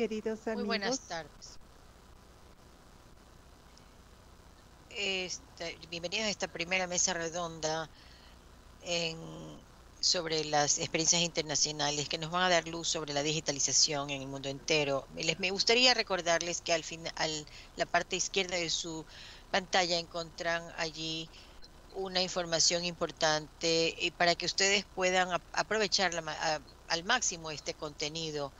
queridos amigos. Muy buenas tardes. Bienvenidos a esta primera mesa redonda sobre las experiencias internacionales que nos van a dar luz sobre la digitalización en el mundo entero. Me gustaría recordarles que al final, la parte izquierda de su pantalla encuentran allí una información importante para que ustedes puedan aprovechar al máximo este contenido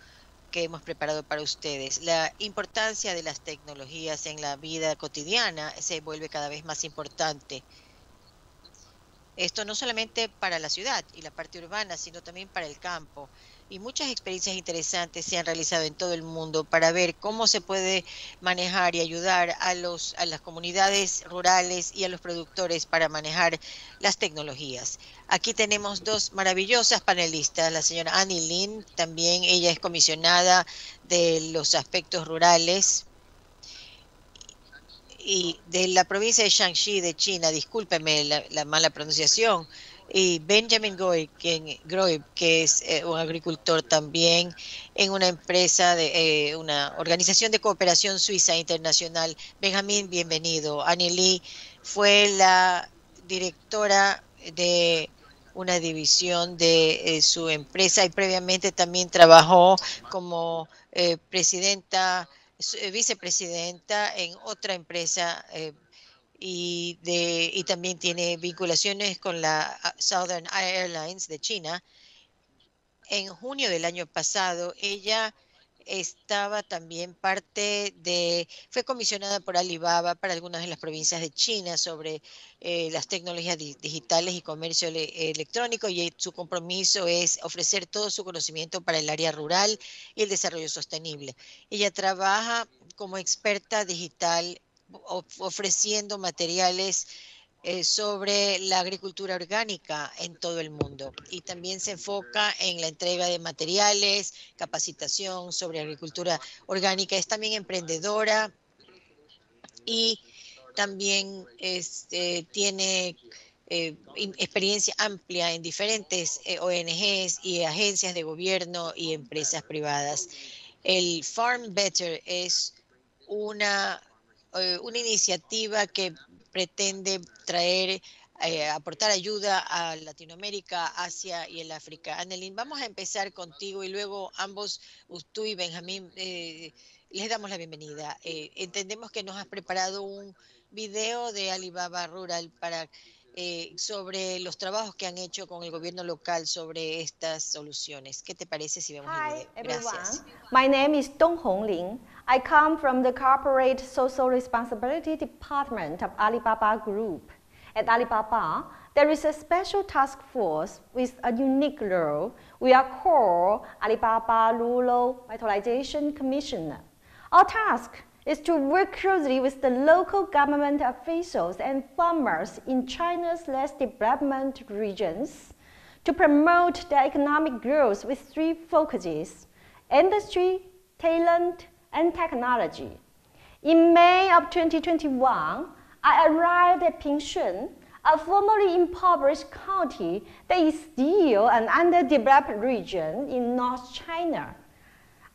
que hemos preparado para ustedes. La importancia de las tecnologías en la vida cotidiana se vuelve cada vez más importante. Esto no solamente para la ciudad y la parte urbana, sino también para el campo. Y muchas experiencias interesantes se han realizado en todo el mundo para ver cómo se puede manejar y ayudar a las comunidades rurales y a los productores para manejar las tecnologías. Aquí tenemos dos maravillosas panelistas, la señora Anneli, también ella es comisionada de los aspectos rurales y de la provincia de Shanxi de China, discúlpeme la mala pronunciación, y Benjamin Groeb, que es un agricultor también en una empresa, una organización de cooperación suiza internacional. Benjamin, bienvenido. Anneli fue la directora de una división de su empresa y previamente también trabajó como vicepresidenta en otra empresa y también tiene vinculaciones con la Southern Airlines de China. En junio del año pasado, ella estaba también fue comisionada por Alibaba para algunas de las provincias de China sobre las tecnologías digitales y comercio electrónico, y su compromiso es ofrecer todo su conocimiento para el área rural y el desarrollo sostenible. Ella trabaja como experta digital ofreciendo materiales sobre la agricultura orgánica en todo el mundo, y también se enfoca en la entrega de materiales, capacitación sobre agricultura orgánica. Es también emprendedora y también tiene experiencia amplia en diferentes ONGs y agencias de gobierno y empresas privadas. El Farm Better es una iniciativa que pretende aportar ayuda a Latinoamérica, Asia y el África. Anneli, vamos a empezar contigo y luego ambos, tú y Benjamín, les damos la bienvenida. Entendemos que nos has preparado un video de Alibaba Rural sobre los trabajos que han hecho con el gobierno local sobre estas soluciones. ¿Qué te parece si vemos el video? Gracias. My name is Dong Honglin. I come from the Corporate Social Responsibility Department of Alibaba Group. At Alibaba, there is a special task force with a unique role. We are called Alibaba Rural Vitalization Commissioner. Our task is to work closely with the local government officials and farmers in China's less developed regions to promote their economic growth with three focuses: industry, talent, and technology. In May of 2021, I arrived at Pingshun, a formerly impoverished county that is still an underdeveloped region in North China.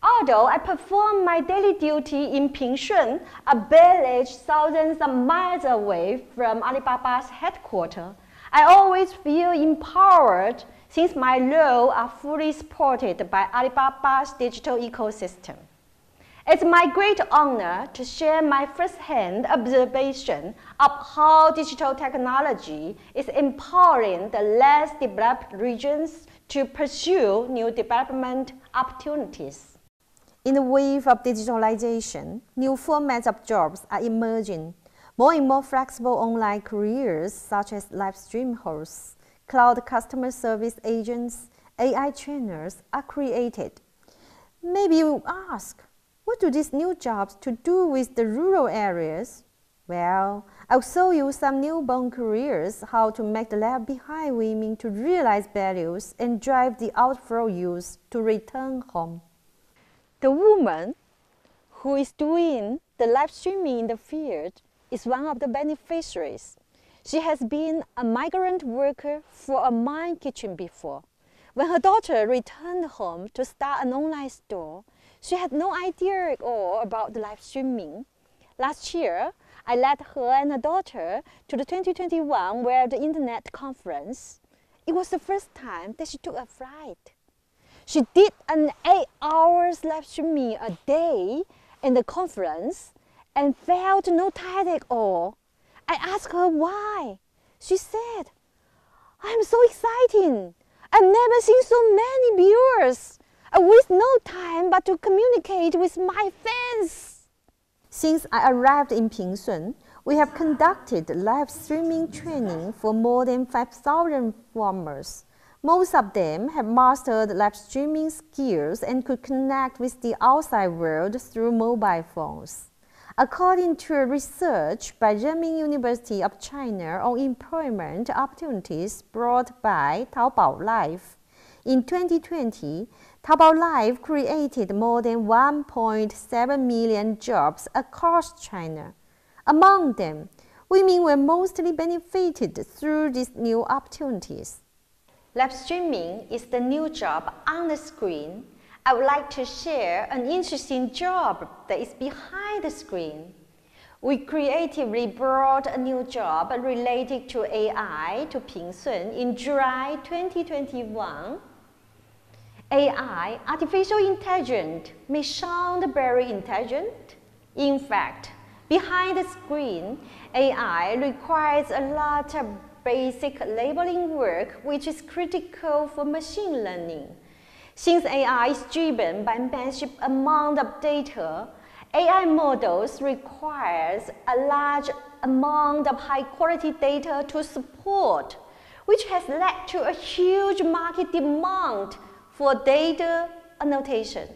Although I perform my daily duty in Pingshun, a village thousands of miles away from Alibaba's headquarters, I always feel empowered since my role are fully supported by Alibaba's digital ecosystem. It's my great honor to share my first-hand observation of how digital technology is empowering the less developed regions to pursue new development opportunities. In the wave of digitalization, new formats of jobs are emerging. More and more flexible online careers such as live stream hosts, cloud customer service agents, AI trainers are created. Maybe you ask, what do these new jobs to do with the rural areas? Well, I'll show you some newborn careers, how to make the left behind women to realize values and drive the outflow youth to return home. The woman who is doing the live streaming in the field is one of the beneficiaries. She has been a migrant worker for a mine kitchen before. When her daughter returned home to start an online store, She had no idea at all about the live streaming. Last year, I led her and her daughter to the 2021 World Internet Conference. It was the first time that she took a flight. She did an 8 hours live streaming a day in the conference and felt no tired at all. I asked her why. She said, "I'm so excited. I've never seen so many viewers. I waste no time but to communicate with my fans." Since I arrived in Pingshun, we have conducted live streaming training for more than 5,000 farmers. Most of them have mastered live streaming skills and could connect with the outside world through mobile phones. According to research by Renmin University of China on employment opportunities brought by Taobao Live, in 2020, Taobao Live created more than 1.7 million jobs across China. Among them, women were mostly benefited through these new opportunities. Live streaming is the new job on the screen. I would like to share an interesting job that is behind the screen. We creatively brought a new job related to AI to Pingshun in July 2021. AI, artificial intelligence, may sound very intelligent. In fact, behind the screen, AI requires a lot of basic labeling work, which is critical for machine learning. Since AI is driven by massive amount of data, AI models requires a large amount of high-quality data to support, which has led to a huge market demand for data annotation.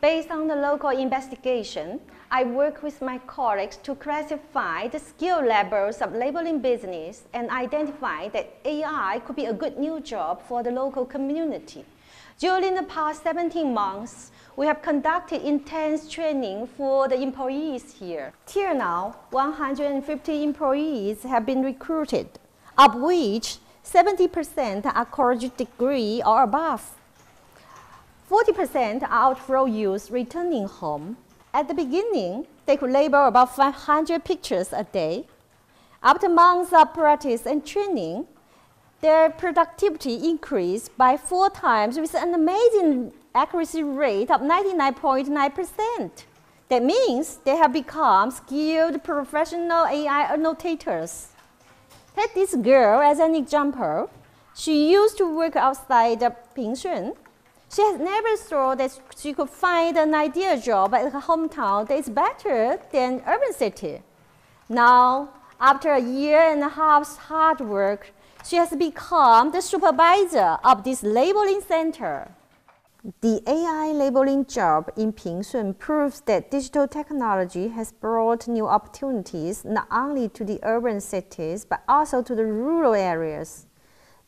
Based on the local investigation, I work with my colleagues to classify the skill levels of labeling business and identify that AI could be a good new job for the local community. During the past 17 months, we have conducted intense training for the employees here. Till now, 150 employees have been recruited, of which 70% are college degree or above. 40% are outdoor youth returning home. At the beginning, they could label about 500 pictures a day. After months of practice and training, their productivity increased by 4 times with an amazing accuracy rate of 99.9%. That means they have become skilled professional AI annotators. Take this girl as an example. She used to work outside of Pingshun. She has never thought that she could find an ideal job at her hometown that is better than urban city. Now, after a year and a half's hard work, she has become the supervisor of this labeling center. The AI labeling job in Pingshun proves that digital technology has brought new opportunities not only to the urban cities but also to the rural areas.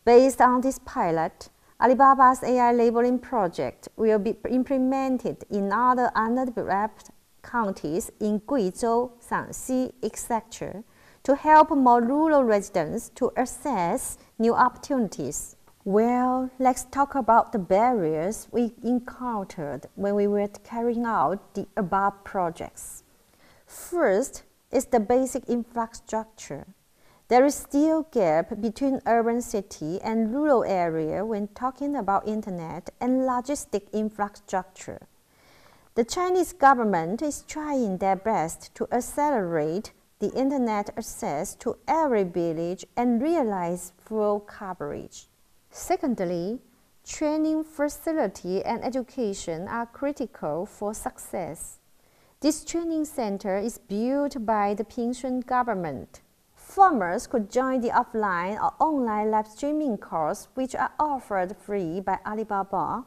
Based on this pilot, Alibaba's AI labeling project will be implemented in other underdeveloped counties in Guizhou, Shaanxi, etc., to help more rural residents to access new opportunities. Well, let's talk about the barriers we encountered when we were carrying out the above projects. First is the basic infrastructure. There is still a gap between urban city and rural area when talking about internet and logistic infrastructure. The Chinese government is trying their best to accelerate the internet access to every village and realize full coverage. Secondly, training facility and education are critical for success. This training center is built by the Pingshun government. Farmers could join the offline or online live streaming courses which are offered free by Alibaba,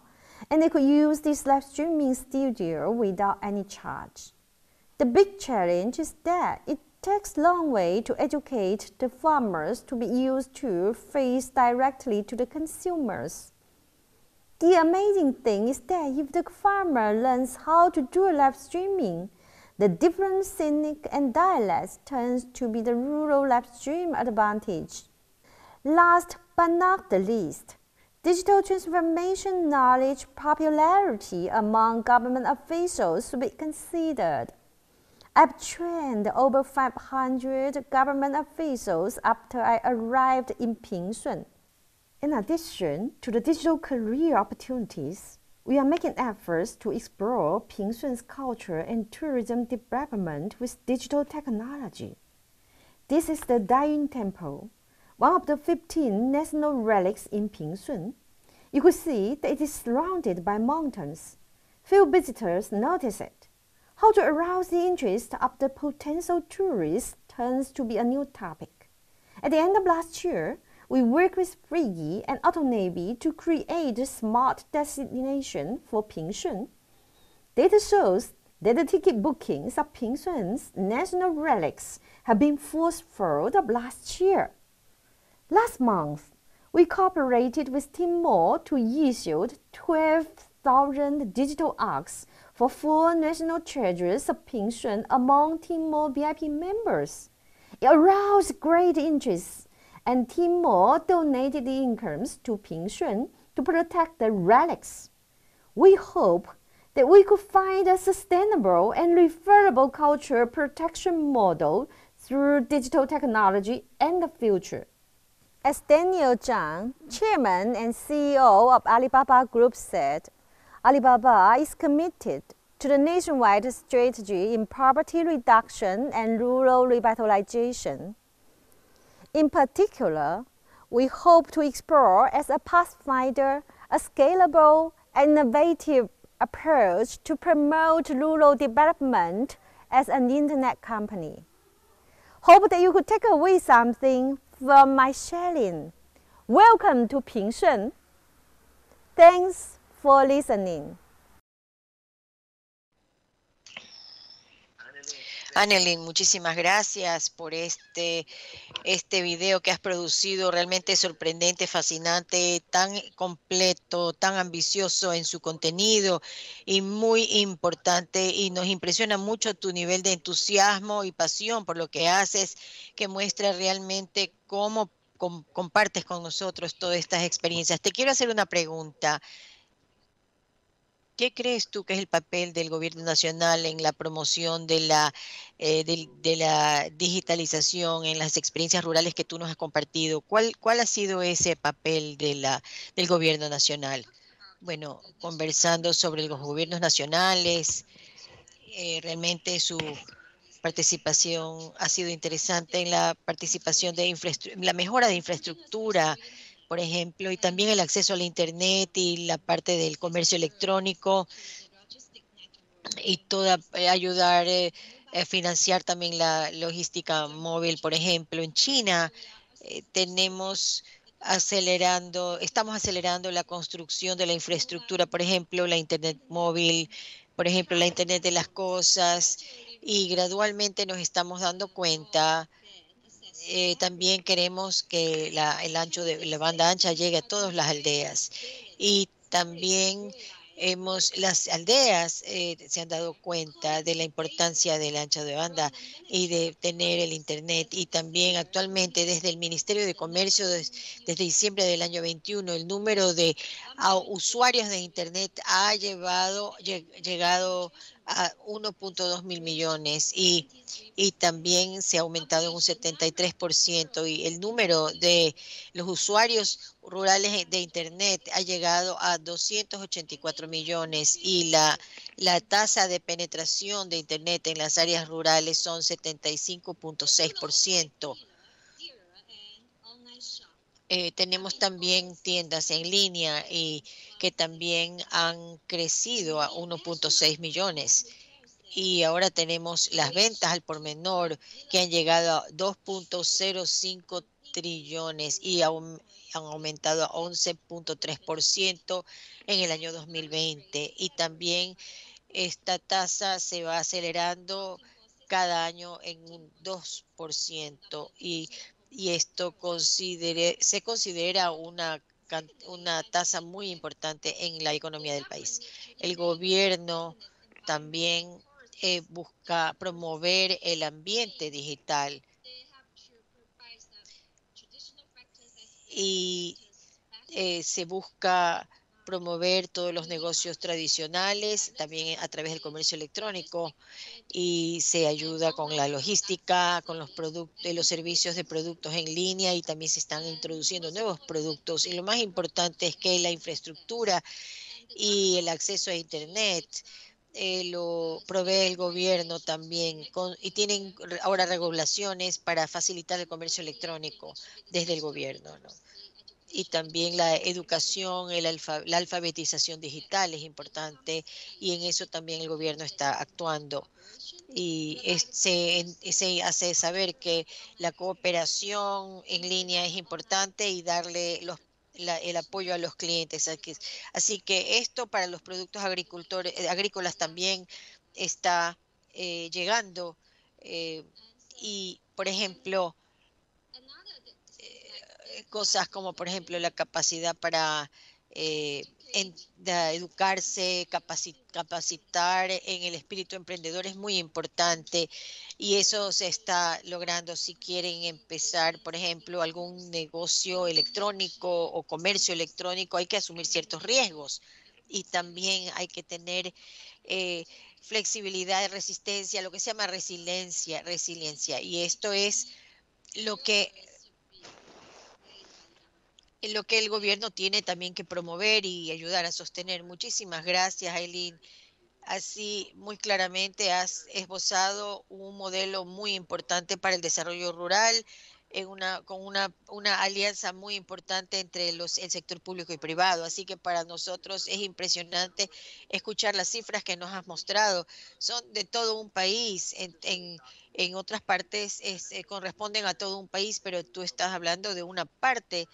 and they could use this live streaming studio without any charge. The big challenge is that it takes a long way to educate the farmers to be used to face directly to the consumers. The amazing thing is that if the farmer learns how to do live streaming, the different scenic and dialects turns to be the rural live stream advantage. Last but not the least, Digital transformation knowledge popularity among government officials should be considered. I've trained over 500 government officials after I arrived in Pingshun. In addition to the digital career opportunities, we are making efforts to explore Pingshun's culture and tourism development with digital technology. This is the Daiying Temple, one of the 15 national relics in Pingshun. You could see that it is surrounded by mountains. Few visitors notice it. How to arouse the interest of the potential tourists turns to be a new topic. At the end of last year, we worked with Frigi and Auto Navi to create a smart destination for Pingshun. Data shows that the ticket bookings of Pingshun's national relics have been fourfold of last year. Last month, we cooperated with Tinmo to issue 12,000 digital arcs for four national treasures of Pingshun among Tinmo VIP members. It aroused great interest, and Tinmo donated the incomes to Pingshun to protect the relics. We hope that we could find a sustainable and referable culture protection model through digital technology in the future. As Daniel Zhang, Chairman and CEO of Alibaba Group said, Alibaba is committed to the nationwide strategy in poverty reduction and rural revitalization. In particular, we hope to explore as a pathfinder a scalable, innovative approach to promote rural development as an internet company. Hope that you could take away something from my sharing. Welcome to Pingshun. Thanks for listening. Anneli, muchísimas gracias por este video que has producido, realmente sorprendente, fascinante, tan completo, tan ambicioso en su contenido y muy importante, y nos impresiona mucho tu nivel de entusiasmo y pasión por lo que haces, que muestra realmente cómo compartes con nosotros todas estas experiencias. Te quiero hacer una pregunta. ¿Qué crees tú que es el papel del gobierno nacional en la promoción de la digitalización en las experiencias rurales que tú nos has compartido? ¿Cuál ha sido ese papel del gobierno nacional? Bueno, conversando sobre los gobiernos nacionales, realmente su participación ha sido interesante en la participación de la mejora de infraestructura, por ejemplo, y también el acceso al internet y la parte del comercio electrónico y toda ayudar a financiar también la logística móvil, por ejemplo. En China estamos acelerando la construcción de la infraestructura, por ejemplo, la internet móvil, por ejemplo, la internet de las cosas, y gradualmente nos estamos dando cuenta. También queremos que la banda ancha llegue a todas las aldeas, y también las aldeas se han dado cuenta de la importancia del ancho de banda y de tener el internet. Y también actualmente desde el Ministerio de Comercio, desde diciembre del año 21, el número de usuarios de internet ha llegado a 1.2 mil millones y también se ha aumentado en un 73%, y el número de los usuarios rurales de internet ha llegado a 284 millones y la tasa de penetración de internet en las áreas rurales son 75.6%. Tenemos también tiendas en línea y que también han crecido a 1.6 millones. Y ahora tenemos las ventas al por menor que han llegado a 2.05 trillones y han aumentado a 11.3% en el año 2020. Y también esta tasa se va acelerando cada año en un 2%. Y esto se considera una tasa muy importante en la economía del país. El gobierno también busca promover el ambiente digital y se busca promover todos los negocios tradicionales, también a través del comercio electrónico, y se ayuda con la logística, con los servicios de productos en línea, y también se están introduciendo nuevos productos. Y lo más importante es que la infraestructura y el acceso a Internet lo provee el gobierno también, y tienen ahora regulaciones para facilitar el comercio electrónico desde el gobierno, ¿no? Y también la educación, la alfabetización digital es importante, y en eso también el gobierno está actuando. Y se hace saber que la cooperación en línea es importante, y darle el apoyo a los clientes. Así que esto para los productos agrícolas también está llegando. Y, por ejemplo, cosas como, por ejemplo, la capacidad para educarse, capacitar en el espíritu emprendedor es muy importante, y eso se está logrando. Si quieren empezar, por ejemplo, algún negocio electrónico o comercio electrónico, hay que asumir ciertos riesgos, y también hay que tener flexibilidad, resistencia, lo que se llama resiliencia, y esto es lo que el gobierno tiene también que promover y ayudar a sostener. Muchísimas gracias, Aileen. Así, muy claramente has esbozado un modelo muy importante para el desarrollo rural, con una alianza muy importante entre el sector público y privado. Así que para nosotros es impresionante escuchar las cifras que nos has mostrado. Son de todo un país. En otras partes corresponden a todo un país, pero tú estás hablando de una parte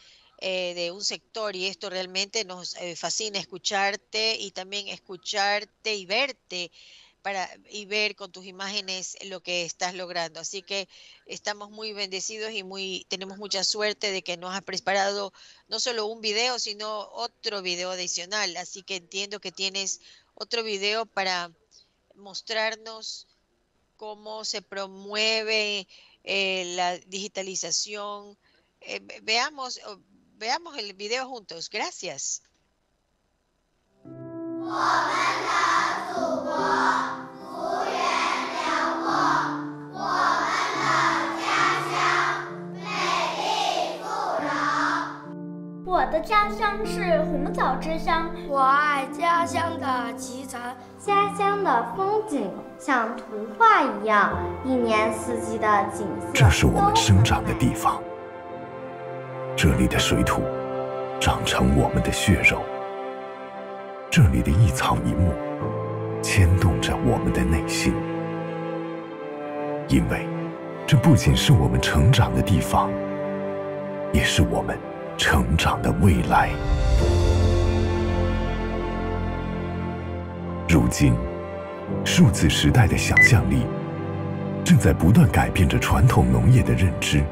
de un sector, y esto realmente nos fascina escucharte, y también escucharte y verte y ver con tus imágenes lo que estás logrando. Así que estamos muy bendecidos y tenemos mucha suerte de que nos has preparado no solo un video, sino otro video adicional. Así que entiendo que tienes otro video para mostrarnos cómo se promueve la digitalización. Veamos el video juntos. Gracias.这里的水土长成我们的血肉，这里的一草一木牵动着我们的内心，因为这不仅是我们成长的地方，也是我们成长的未来。如今，数字时代的想象力正在不断改变着传统农业的认知。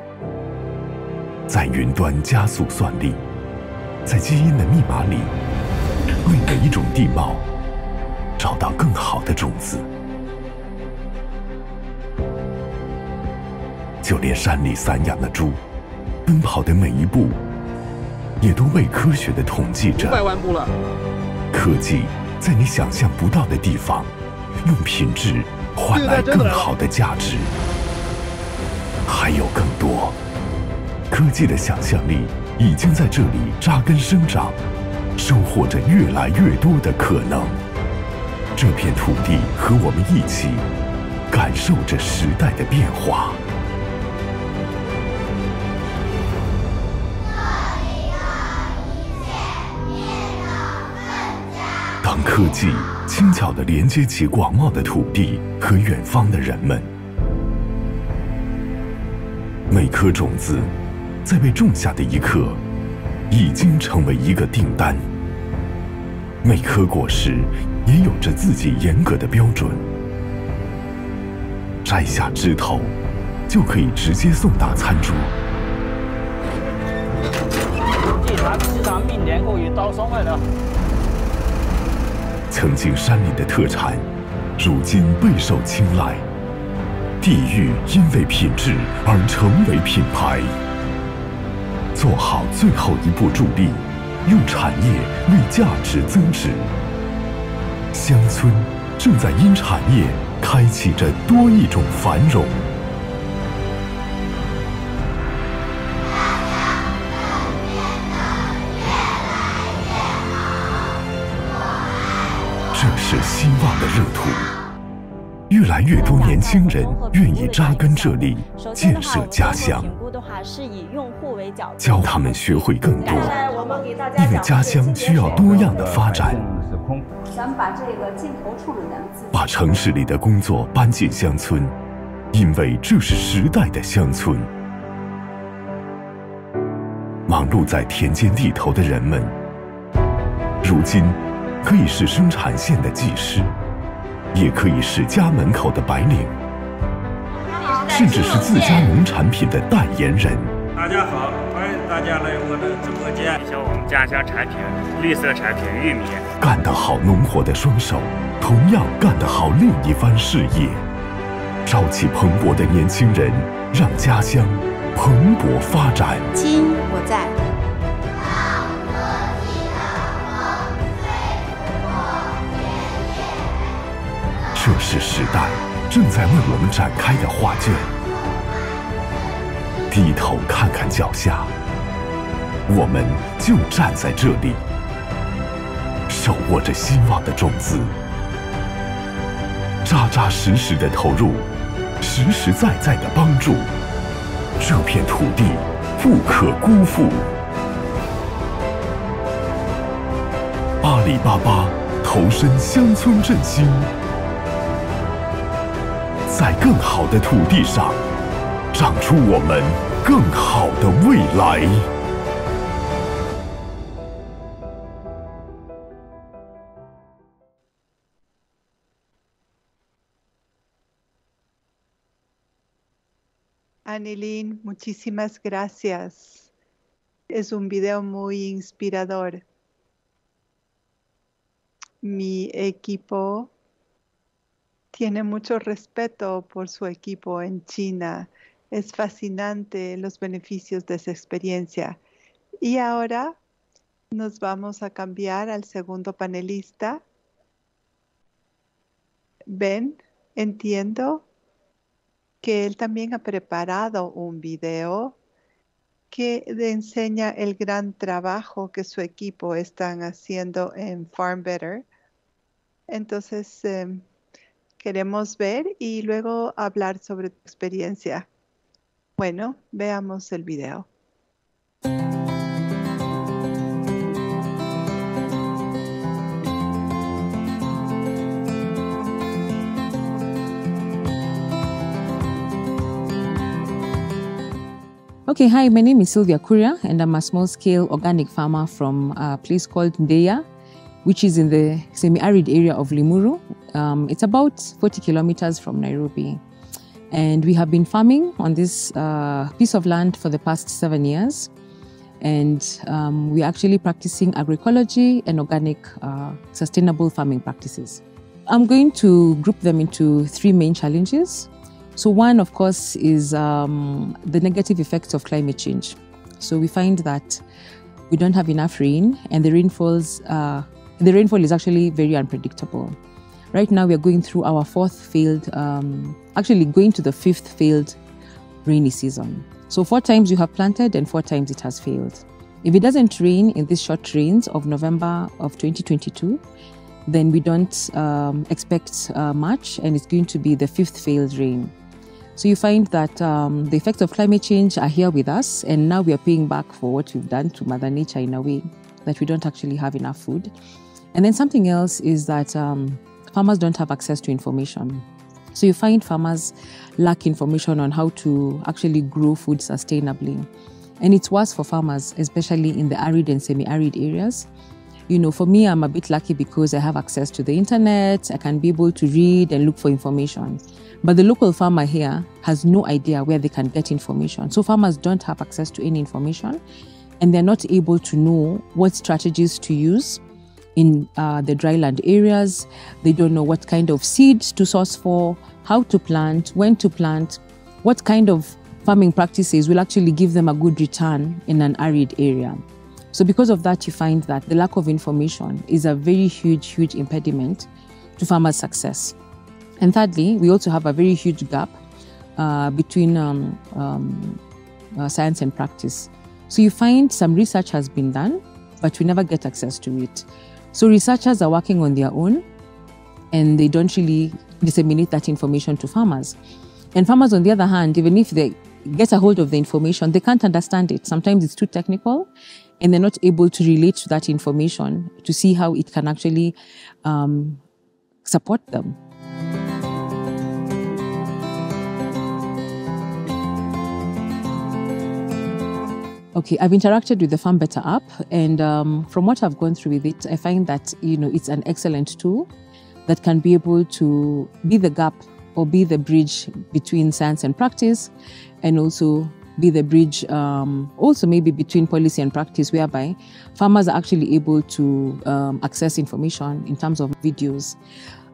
在云端加速算力，在基因的密码里，为每一种地貌找到更好的种子。就连山里散养的猪，奔跑的每一步，也都被科学的统计着。500万步了。科技在你想象不到的地方，用品质换来更好的价值，还有更多。 科技的想象力已经在这里扎根生长，收获着越来越多的可能。这片土地和我们一起，感受着时代的变化。 当科技轻巧地连接起广袤的土地和远方的人们，每颗种子。 在被种下的一刻，已经成为一个订单。每颗果实也有着自己严格的标准。摘下枝头，就可以直接送达餐桌。曾经山里的特产，如今备受青睐。地域因为品质而成为品牌。 做好最后一步助力，用产业为价值增值。乡村正在因产业开启着多一种繁荣。 这是希望的热土，越来越多年轻人愿意扎根这里，建设家乡。教他们学会更多，因为家乡需要多样的发展。咱们把这个镜头处理咱们自己，把城市里的工作搬进乡村，因为这是时代的乡村。忙碌在田间地头的人们，如今。 可以是生产线的技师，也可以是家门口的白领，甚至是自家农产品的代言人。大家好，欢迎大家来我的直播间，分享我们家乡产品、绿色产品玉米。干得好农活的双手，同样干得好另一番事业。朝气蓬勃的年轻人，让家乡蓬勃发展。亲，我在。 这是时代正在为我们展开的画卷。低头看看脚下，我们就站在这里，手握着希望的种子，扎扎实实的投入，实实在在的帮助，这片土地不可辜负。阿里巴巴投身乡村振兴。 在更好的土地上，长出我们更好的未来。Anneli, muchísimas gracias. Es un video muy inspirador. Mi equipo tiene mucho respeto por su equipo en China. Es fascinante los beneficios de esa experiencia. Y ahora nos vamos a cambiar al segundo panelista. Ben, entiendo que él también ha preparado un video que enseña el gran trabajo que su equipo están haciendo en Farm Better. Entonces, queremos ver y luego hablar sobre tu experiencia. Bueno, veamos el video. Okay, hi, my name is Sylvia Curia and I'm a small-scale organic farmer from a place called Ndeya, which is in the semi-arid area of Limuru. It's about 40 kilometers from Nairobi. And we have been farming on this piece of land for the past 7 years. And we're actually practicing agroecology and organic sustainable farming practices. I'm going to group them into 3 main challenges. So one, of course, is the negative effects of climate change. So we find that we don't have enough rain and the rainfall is actually very unpredictable. Right now, we are going through our 4th failed, actually going to the 5th failed rainy season. So 4 times you have planted and 4 times it has failed. If it doesn't rain in these short rains of November of 2022, then we don't expect much, and it's going to be the 5th failed rain. So you find that the effects of climate change are here with us, and now we are paying back for what we've done to Mother Nature in a way that we don't actually have enough food. And then something else is that farmers don't have access to information. So you find farmers lack information on how to actually grow food sustainably. And it's worse for farmers, especially in the arid and semi-arid areas. You know, for me, I'm a bit lucky because I have access to the internet. I can be able to read and look for information. But the local farmer here has no idea where they can get information. So farmers don't have access to any information, and they're not able to know what strategies to use in the dryland areas. They don't know what kind of seeds to source for, how to plant, when to plant, what kind of farming practices will actually give them a good return in an arid area. So because of that, you find that the lack of information is a very huge impediment to farmers' success. And thirdly, we also have a very huge gap between science and practice. So you find some research has been done, but we never get access to it. So researchers are working on their own, and they don't really disseminate that information to farmers. And farmers, on the other hand, even if they get a hold of the information, they can't understand it. Sometimes it's too technical, and they're not able to relate to that information to see how it can actually support them. Okay, I've interacted with the Farm Better app, and from what I've gone through with it, I find that, you know, it's an excellent tool that can be able to be the gap or be the bridge between science and practice, and also be the bridge also maybe between policy and practice, whereby farmers are actually able to access information in terms of videos,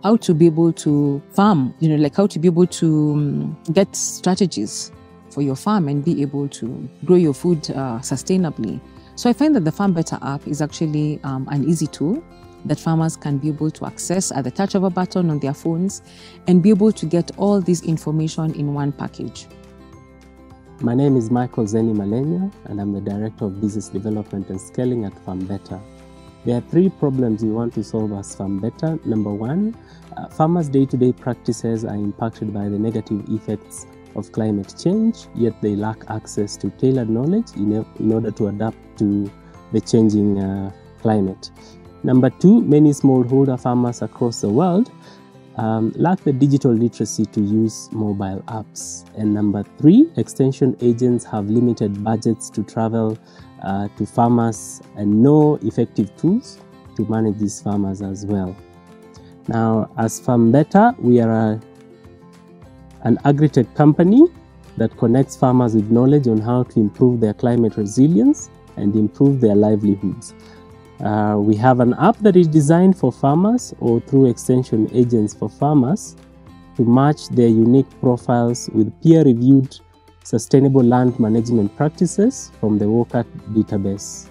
how to be able to farm, you know, like how to be able to get strategies for your farm and be able to grow your food sustainably. So I find that the Farm Better app is actually an easy tool that farmers can be able to access at the touch of a button on their phones and be able to get all this information in one package. My name is Michael Zeni Malenia, and I'm the Director of Business Development and Scaling at Farm Better. There are three problems we want to solve as Farm Better. Number one, farmers' day-to-day practices are impacted by the negative effects of climate change, yet they lack access to tailored knowledge in order to adapt to the changing climate. Number two, many smallholder farmers across the world lack the digital literacy to use mobile apps. And number three, extension agents have limited budgets to travel to farmers and no effective tools to manage these farmers as well. Now, as Farm Better, we are an agri-tech company that connects farmers with knowledge on how to improve their climate resilience and improve their livelihoods. We have an app that is designed for farmers or through extension agents for farmers to match their unique profiles with peer-reviewed sustainable land management practices from the WOCAT database.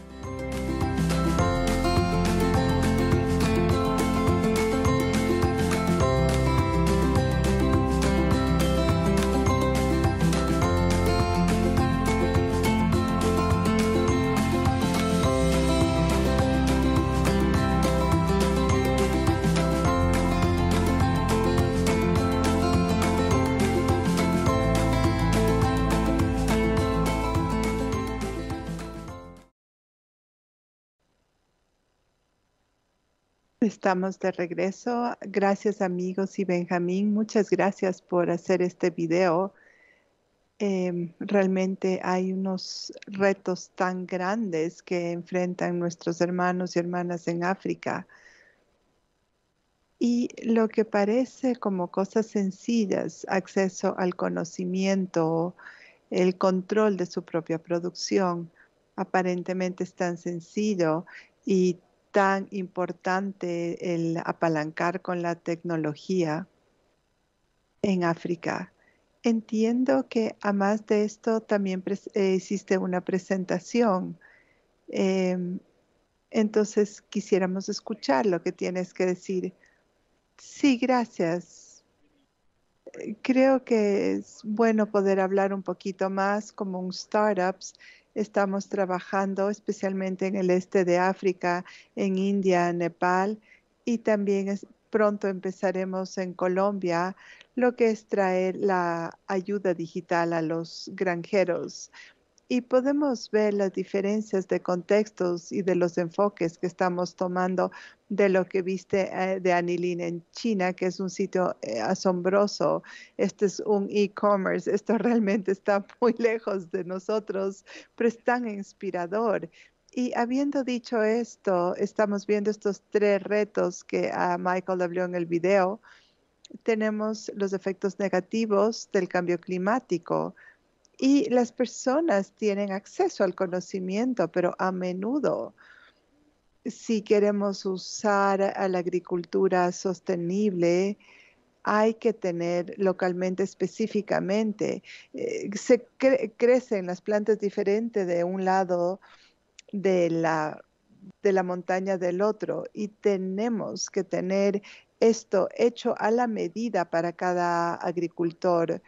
Estamos de regreso. Gracias, amigos, y Benjamín. Muchas gracias por hacer este video. Realmente hay unos retos tan grandes que enfrentan nuestros hermanos y hermanas en África. Y lo que parece como cosas sencillas, acceso al conocimiento, el control de su propia producción, aparentemente es tan sencillo y tan importante el apalancar con la tecnología en África. Entiendo que además de esto también existe una presentación. Entonces quisiéramos escuchar lo que tienes que decir. Sí, gracias. Creo que es bueno poder hablar un poquito más como un startups. Estamos trabajando especialmente en el este de África, en India, Nepal, y también pronto empezaremos en Colombia, lo que es traer la ayuda digital a los granjeros. Y podemos ver las diferencias de contextos y de los enfoques que estamos tomando de lo que viste de Anneli en China, que es un sitio asombroso. Este es un e-commerce. Esto realmente está muy lejos de nosotros, pero es tan inspirador. Y habiendo dicho esto, estamos viendo estos tres retos que Michael habló en el video. Tenemos los efectos negativos del cambio climático. Y las personas tienen acceso al conocimiento, pero a menudo, si queremos usar a la agricultura sostenible, hay que tener localmente específicamente. Se crecen las plantas diferentes de un lado de la montaña del otro, y tenemos que tener esto hecho a la medida para cada agricultor.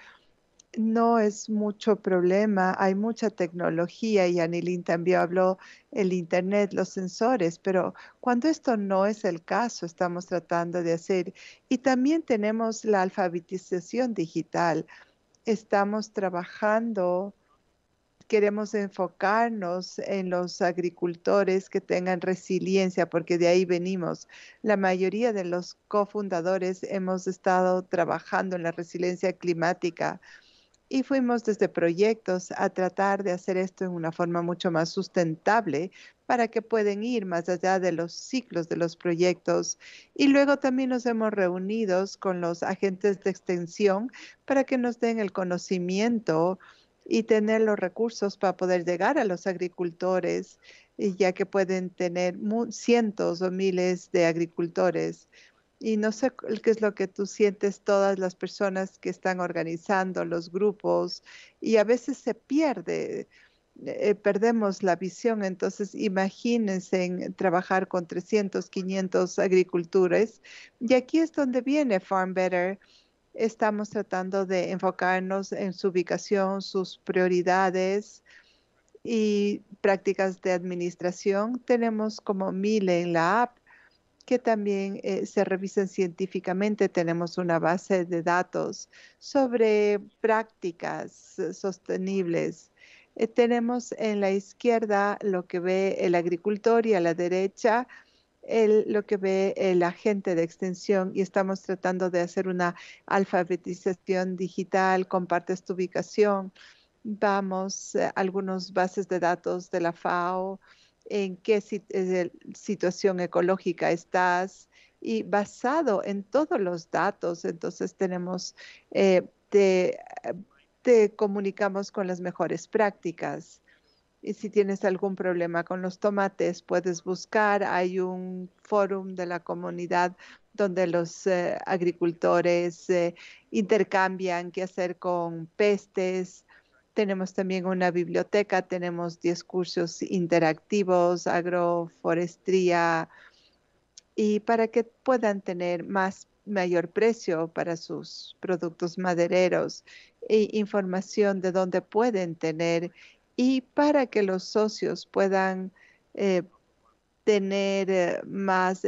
No es mucho problema, hay mucha tecnología, y Anneli también habló el Internet, los sensores, pero cuando esto no es el caso, estamos tratando de hacer. Y también tenemos la alfabetización digital. Estamos trabajando, queremos enfocarnos en los agricultores que tengan resiliencia, porque de ahí venimos. La mayoría de los cofundadores hemos estado trabajando en la resiliencia climática. Y fuimos desde proyectos a tratar de hacer esto en una forma mucho más sustentable para que puedan ir más allá de los ciclos de los proyectos. Y luego también nos hemos reunido con los agentes de extensión para que nos den el conocimiento y tener los recursos para poder llegar a los agricultores, ya que pueden tener cientos o miles de agricultores. Y no sé qué es lo que tú sientes, todas las personas que están organizando los grupos, y a veces se pierde, perdemos la visión. Entonces, imagínense en trabajar con 300, 500 agricultores. Y aquí es donde viene Farm Better. Estamos tratando de enfocarnos en su ubicación, sus prioridades y prácticas de administración. Tenemos como 1000 en la app, que también se revisan científicamente. Tenemos una base de datos sobre prácticas sostenibles. Tenemos en la izquierda lo que ve el agricultor y a la derecha lo que ve el agente de extensión. Y estamos tratando de hacer una alfabetización digital. Compartes tu ubicación. Vamos a algunas bases de datos de la FAO. En qué situación ecológica estás, y basado en todos los datos, entonces tenemos, te comunicamos con las mejores prácticas. Y si tienes algún problema con los tomates, puedes buscar. Hay un fórum de la comunidad donde los agricultores intercambian qué hacer con pestes. Tenemos también una biblioteca, tenemos 10 cursos interactivos, agroforestría, y para que puedan tener mayor precio para sus productos madereros, e información de dónde pueden tener, y para que los socios puedan tener más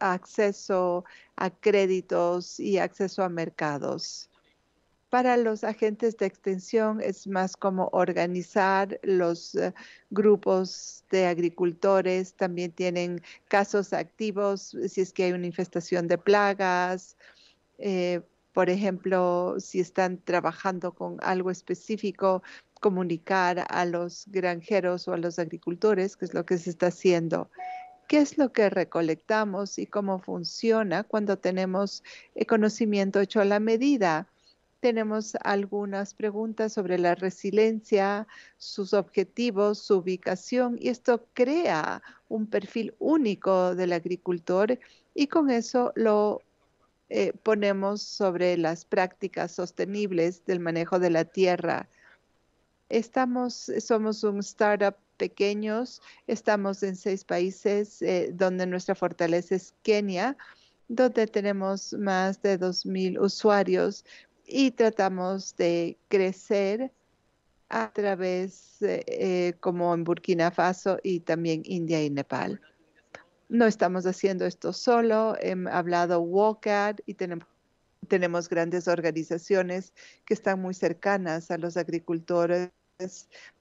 acceso a créditos y acceso a mercados. Para los agentes de extensión es más como organizar los grupos de agricultores. También tienen casos activos si es que hay una infestación de plagas. Por ejemplo, si están trabajando con algo específico, comunicar a los granjeros o a los agricultores, que es lo que se está haciendo. ¿Qué es lo que recolectamos y cómo funciona cuando tenemos conocimiento hecho a la medida? Tenemos algunas preguntas sobre la resiliencia, sus objetivos, su ubicación, y esto crea un perfil único del agricultor, y con eso lo ponemos sobre las prácticas sostenibles del manejo de la tierra. Somos un startup pequeños, estamos en 6 países, donde nuestra fortaleza es Kenia, donde tenemos más de 2000 usuarios. Y tratamos de crecer a través, como en Burkina Faso y también India y Nepal. No estamos haciendo esto solo. He hablado WOCAT, y tenemos grandes organizaciones que están muy cercanas a los agricultores.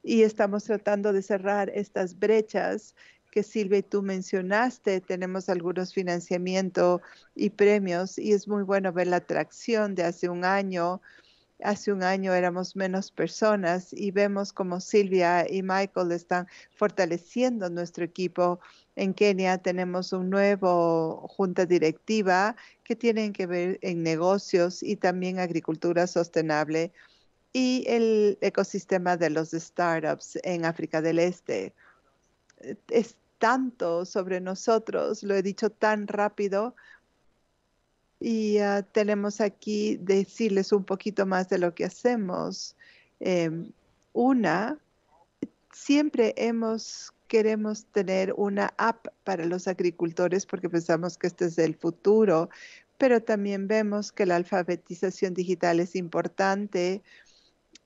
Y estamos tratando de cerrar estas brechas que Sylvia y tú mencionaste. Tenemos algunos financiamiento y premios, y es muy bueno ver la atracción de hace un año. Hace un año éramos menos personas, y vemos como Sylvia y Michael están fortaleciendo nuestro equipo. En Kenia tenemos un nuevo junta directiva que tienen que ver en negocios y también agricultura sostenible y el ecosistema de los startups en África del Este. Es tanto sobre nosotros, lo he dicho tan rápido, y tenemos aquí decirles un poquito más de lo que hacemos. Siempre hemos queremos tener una app para los agricultores porque pensamos que este es el futuro, pero también vemos que la alfabetización digital es importante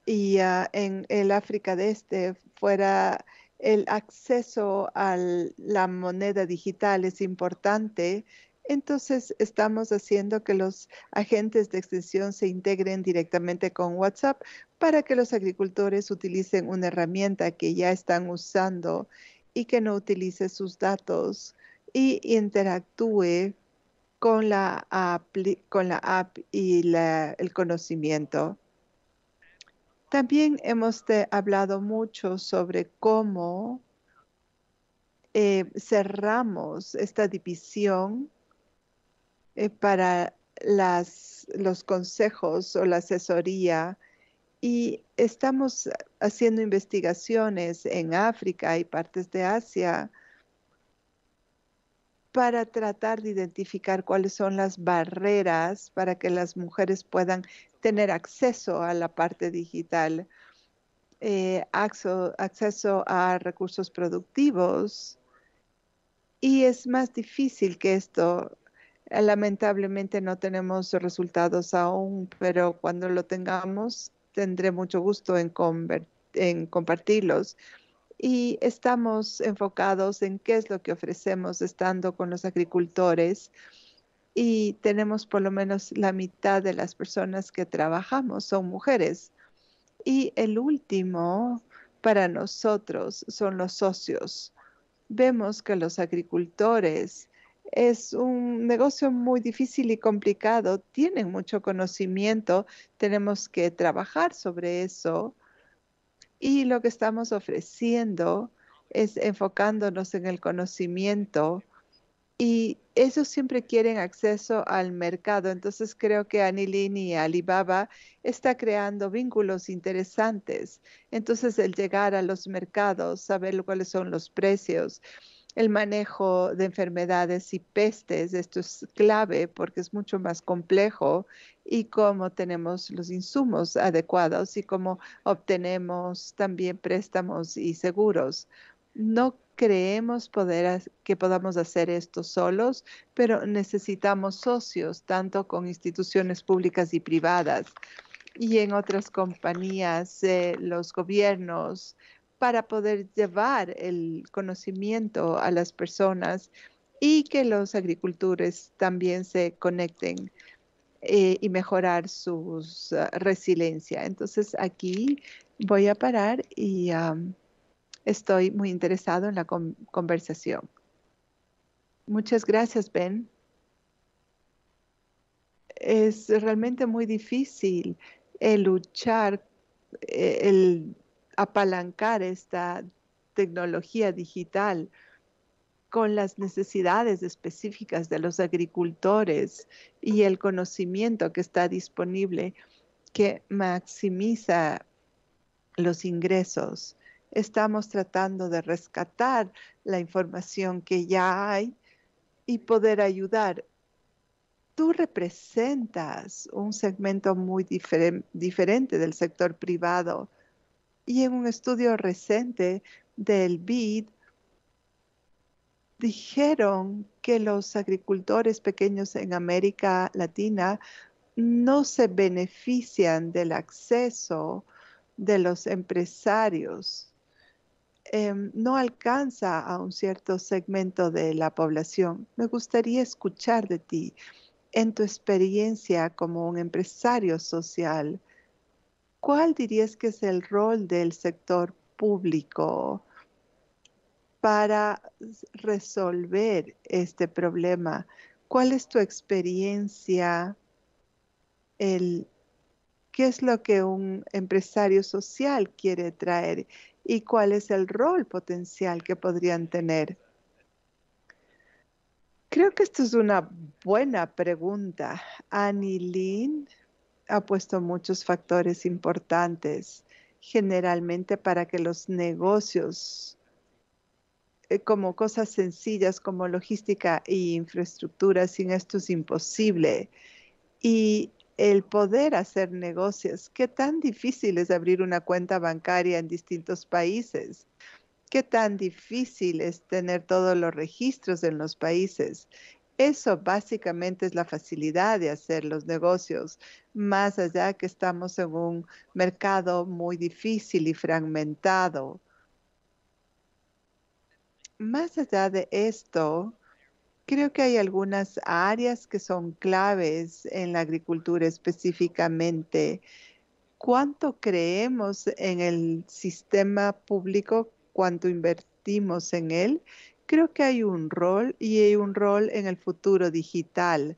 y en el África de Este fuera el acceso a la moneda digital es importante. Entonces, estamos haciendo que los agentes de extensión se integren directamente con WhatsApp para que los agricultores utilicen una herramienta que ya están usando y que no utilice sus datos y interactúe con la app y el conocimiento. También hemos hablado mucho sobre cómo cerramos esta división para los consejos o la asesoría y estamos haciendo investigaciones en África y partes de Asia para tratar de identificar cuáles son las barreras para que las mujeres puedan tener acceso a la parte digital, acceso a recursos productivos. Y es más difícil que esto. Lamentablemente no tenemos resultados aún, pero cuando lo tengamos tendré mucho gusto en compartirlos. Y estamos enfocados en qué es lo que ofrecemos estando con los agricultores. Y tenemos por lo menos la mitad de las personas que trabajamos son mujeres. Y el último para nosotros son los socios. Vemos que los agricultores es un negocio muy difícil y complicado. Tienen mucho conocimiento. Tenemos que trabajar sobre eso. Y lo que estamos ofreciendo es enfocándonos en el conocimiento. Y ellos siempre quieren acceso al mercado. Entonces, creo que Anneli y Alibaba está creando vínculos interesantes. Entonces, el llegar a los mercados, saber cuáles son los precios, el manejo de enfermedades y pestes, esto es clave porque es mucho más complejo y cómo tenemos los insumos adecuados y cómo obtenemos también préstamos y seguros. No creemos que podamos hacer esto solos, pero necesitamos socios tanto con instituciones públicas y privadas y en otras compañías, los gobiernos, para poder llevar el conocimiento a las personas y que los agricultores también se conecten y mejorar su resiliencia. Entonces, aquí voy a parar y estoy muy interesado en la conversación. Muchas gracias, Ben. Es realmente muy difícil luchar, apalancar esta tecnología digital con las necesidades específicas de los agricultores y el conocimiento que está disponible que maximiza los ingresos. Estamos tratando de rescatar la información que ya hay y poder ayudar. Tú representas un segmento muy diferente del sector privado. Y en un estudio reciente del BID, dijeron que los agricultores pequeños en América Latina no se benefician del acceso de los empresarios. No alcanza a un cierto segmento de la población. Me gustaría escuchar de ti, en tu experiencia como un empresario social, ¿cuál dirías que es el rol del sector público para resolver este problema? ¿Cuál es tu experiencia? ¿Qué es lo que un empresario social quiere traer? ¿Y cuál es el rol potencial que podrían tener? Creo que esto es una buena pregunta. Anneli ha puesto muchos factores importantes, generalmente para que los negocios, como cosas sencillas como logística y infraestructura, sin esto es imposible. Y el poder hacer negocios, ¿qué tan difícil es abrir una cuenta bancaria en distintos países? ¿Qué tan difícil es tener todos los registros en los países? Eso básicamente es la facilidad de hacer los negocios, más allá que estamos en un mercado muy difícil y fragmentado. Más allá de esto, creo que hay algunas áreas que son claves en la agricultura específicamente. ¿Cuánto creemos en el sistema público? ¿Cuánto invertimos en él? Creo que hay un rol y hay un rol en el futuro digital.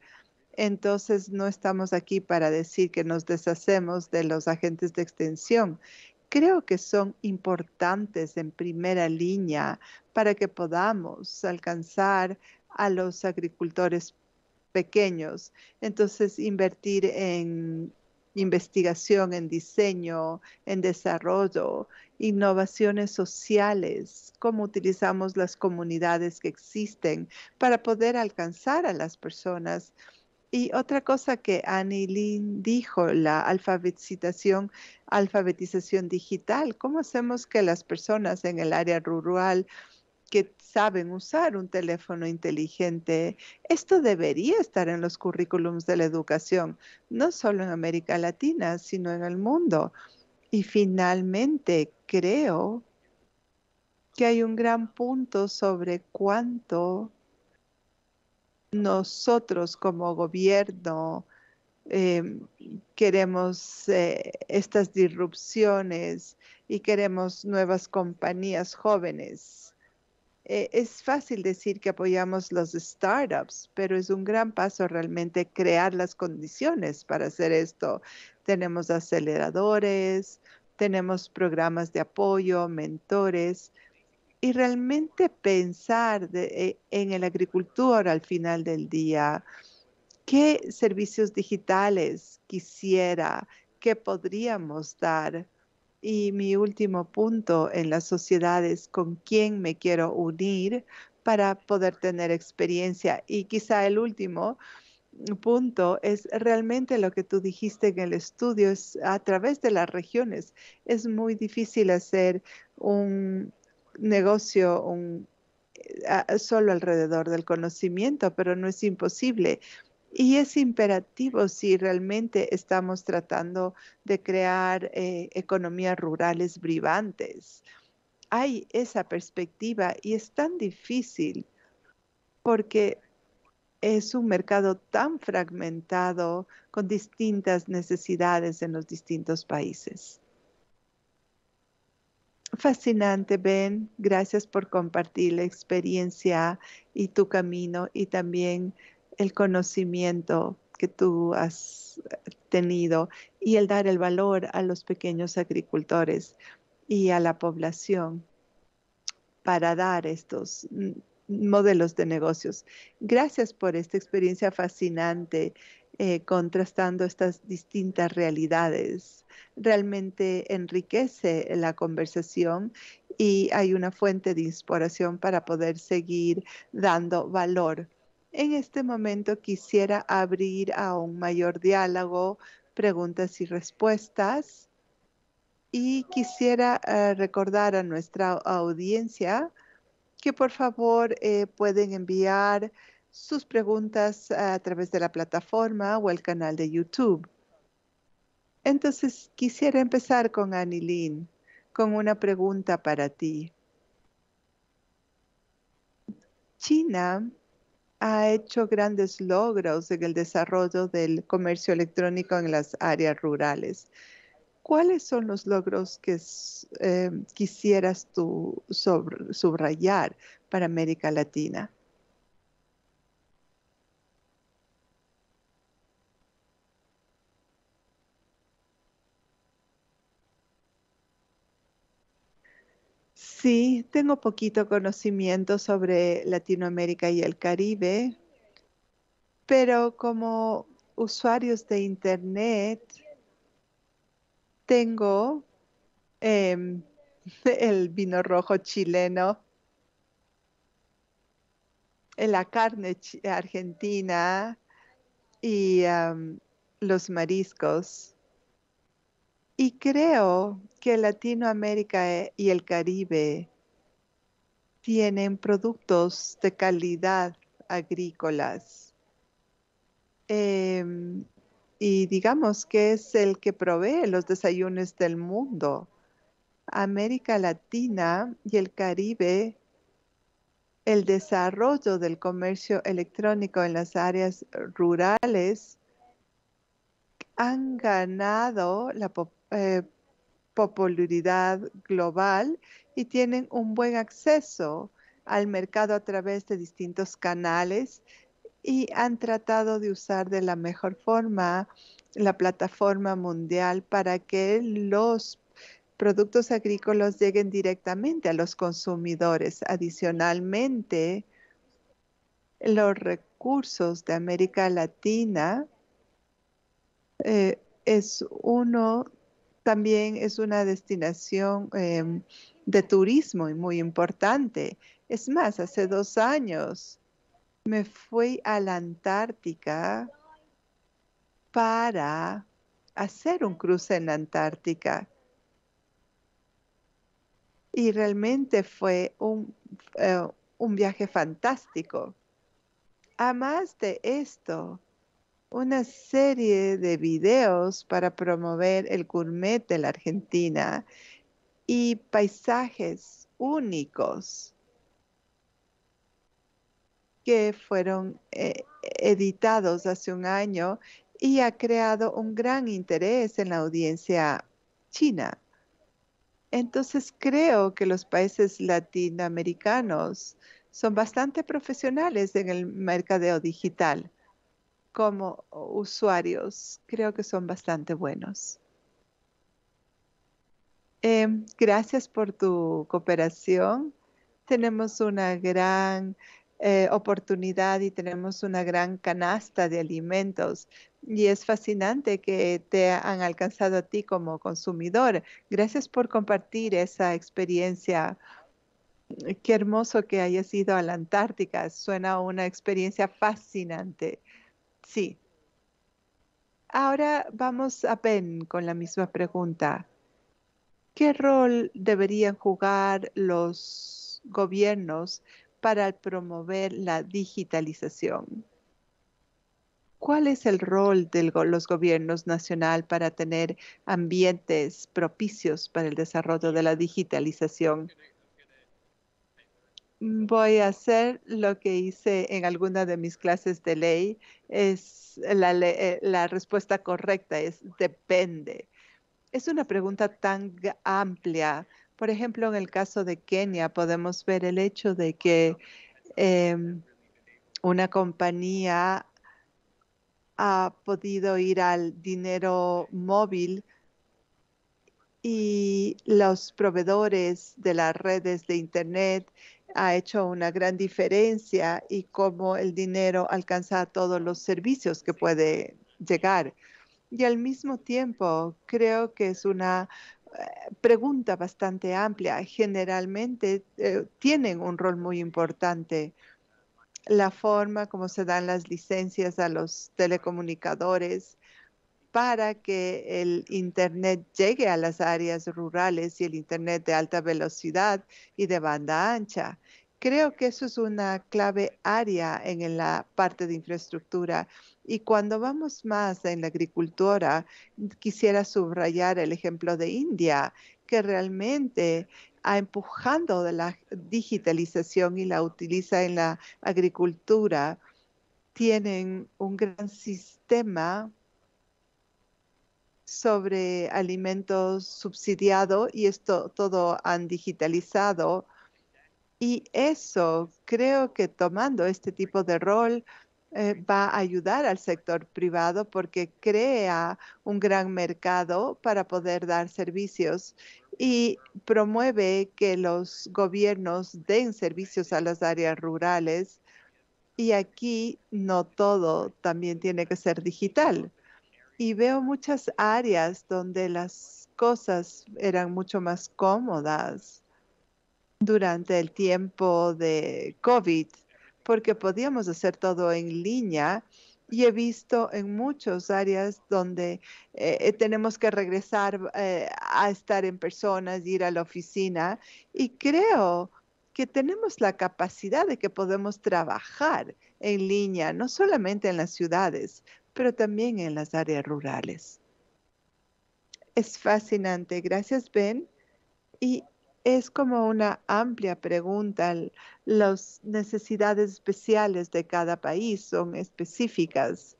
Entonces, no estamos aquí para decir que nos deshacemos de los agentes de extensión. Creo que son importantes en primera línea para que podamos alcanzar a los agricultores pequeños. Entonces, invertir en investigación, en diseño, en desarrollo, innovaciones sociales, cómo utilizamos las comunidades que existen para poder alcanzar a las personas. Y otra cosa que Anneli dijo, la alfabetización digital. ¿Cómo hacemos que las personas en el área rural que saben usar un teléfono inteligente? Esto debería estar en los currículums de la educación, no solo en América Latina, sino en el mundo. Y finalmente, creo que hay un gran punto sobre cuánto nosotros como gobierno queremos estas disrupciones y queremos nuevas compañías jóvenes. Es fácil decir que apoyamos los startups, pero es un gran paso realmente crear las condiciones para hacer esto. Tenemos aceleradores, tenemos programas de apoyo, mentores, y realmente pensar en el agricultor al final del día. ¿Qué servicios digitales quisiera? ¿Qué podríamos dar? Y mi último punto en las sociedades, con quién me quiero unir para poder tener experiencia. Y quizá el último punto es realmente lo que tú dijiste en el estudio, es a través de las regiones. Es muy difícil hacer un negocio solo alrededor del conocimiento, pero no es imposible. Y es imperativo si realmente estamos tratando de crear economías rurales vibrantes. Hay esa perspectiva y es tan difícil porque es un mercado tan fragmentado con distintas necesidades en los distintos países. Fascinante, Ben. Gracias por compartir la experiencia y tu camino y también el conocimiento que tú has tenido y el dar el valor a los pequeños agricultores y a la población para dar estos modelos de negocios. Gracias por esta experiencia fascinante contrastando estas distintas realidades. Realmente enriquece la conversación y hay una fuente de inspiración para poder seguir dando valor. En este momento quisiera abrir a un mayor diálogo, preguntas y respuestas. Y quisiera recordar a nuestra audiencia que por favor pueden enviar sus preguntas a través de la plataforma o el canal de YouTube. Entonces quisiera empezar con Anneli, con una pregunta para ti. China ha hecho grandes logros en el desarrollo del comercio electrónico en las áreas rurales. ¿Cuáles son los logros que quisieras tú subrayar para América Latina? Sí, tengo poquito conocimiento sobre Latinoamérica y el Caribe, pero como usuarios de Internet, tengo el vino rojo chileno, la carne argentina y los mariscos. Y creo que Latinoamérica y el Caribe tienen productos de calidad agrícolas. Y digamos que es el que provee los desayunos del mundo. América Latina y el Caribe, el desarrollo del comercio electrónico en las áreas rurales han ganado la popularidad global y tienen un buen acceso al mercado a través de distintos canales y han tratado de usar de la mejor forma la plataforma mundial para que los productos agrícolas lleguen directamente a los consumidores. Adicionalmente, los recursos de América Latina también es una destinación de turismo y muy importante. Es más, hace 2 años me fui a la Antártica para hacer un cruce en la Antártica. Y realmente fue un viaje fantástico. Además de esto, una serie de videos para promover el gourmet de la Argentina y paisajes únicos que fueron editados hace un año y ha creado un gran interés en la audiencia china. Entonces, creo que los países latinoamericanos son bastante profesionales en el mercadeo digital. Como usuarios, creo que son bastante buenos. Gracias por tu cooperación. Tenemos una gran oportunidad y tenemos una gran canasta de alimentos. Y es fascinante que te han alcanzado a ti como consumidor. Gracias por compartir esa experiencia. Qué hermoso que hayas ido a la Antártica. Suena una experiencia fascinante. Sí. Ahora vamos a Ben con la misma pregunta. ¿Qué rol deberían jugar los gobiernos para promover la digitalización? ¿Cuál es el rol de los gobiernos nacional para tener ambientes propicios para el desarrollo de la digitalización? Voy a hacer lo que hice en alguna de mis clases de ley. La respuesta correcta es depende. Es una pregunta tan amplia. Por ejemplo, en el caso de Kenia, podemos ver el hecho de que una compañía ha podido ir al dinero móvil y los proveedores de las redes de Internet ha hecho una gran diferencia y cómo el dinero alcanza a todos los servicios que puede llegar. Y al mismo tiempo, creo que es una pregunta bastante amplia. Generalmente tienen un rol muy importante. La forma como se dan las licencias a los telecomunicadores para que el Internet llegue a las áreas rurales y el Internet de alta velocidad y de banda ancha. Creo que eso es una clave área en la parte de infraestructura. Y cuando vamos más en la agricultura, quisiera subrayar el ejemplo de India, que realmente ha empujado la digitalización y la utiliza en la agricultura. Tienen un gran sistema sobre alimentos subsidiados y esto todo han digitalizado. Y eso, creo que tomando este tipo de rol va a ayudar al sector privado porque crea un gran mercado para poder dar servicios y promueve que los gobiernos den servicios a las áreas rurales. Y aquí no todo también tiene que ser digital. Y veo muchas áreas donde las cosas eran mucho más cómodas durante el tiempo de COVID, porque podíamos hacer todo en línea y he visto en muchas áreas donde tenemos que regresar a estar en personas, ir a la oficina y creo que tenemos la capacidad de que podemos trabajar en línea, no solamente en las ciudades, pero también en las áreas rurales. Es fascinante. Gracias, Ben. Y es como una amplia pregunta. Las necesidades especiales de cada país son específicas,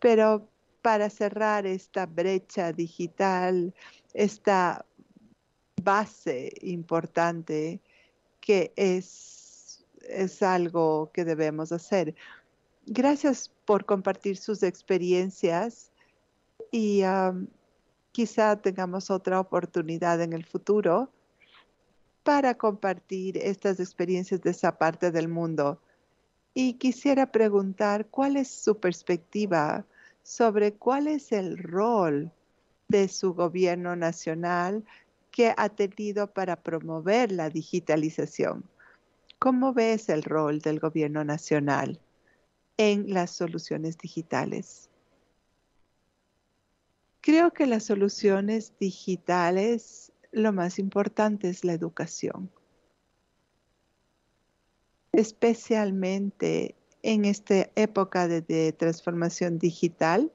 pero para cerrar esta brecha digital, esta base importante que es algo que debemos hacer. Gracias por compartir sus experiencias y quizá tengamos otra oportunidad en el futuro para compartir estas experiencias de esa parte del mundo. Y quisiera preguntar cuál es su perspectiva sobre cuál es el rol de su gobierno nacional que ha tenido para promover la digitalización. ¿Cómo ves el rol del gobierno nacional en las soluciones digitales? Creo que las soluciones digitales, lo más importante es la educación. Especialmente en esta época de transformación digital,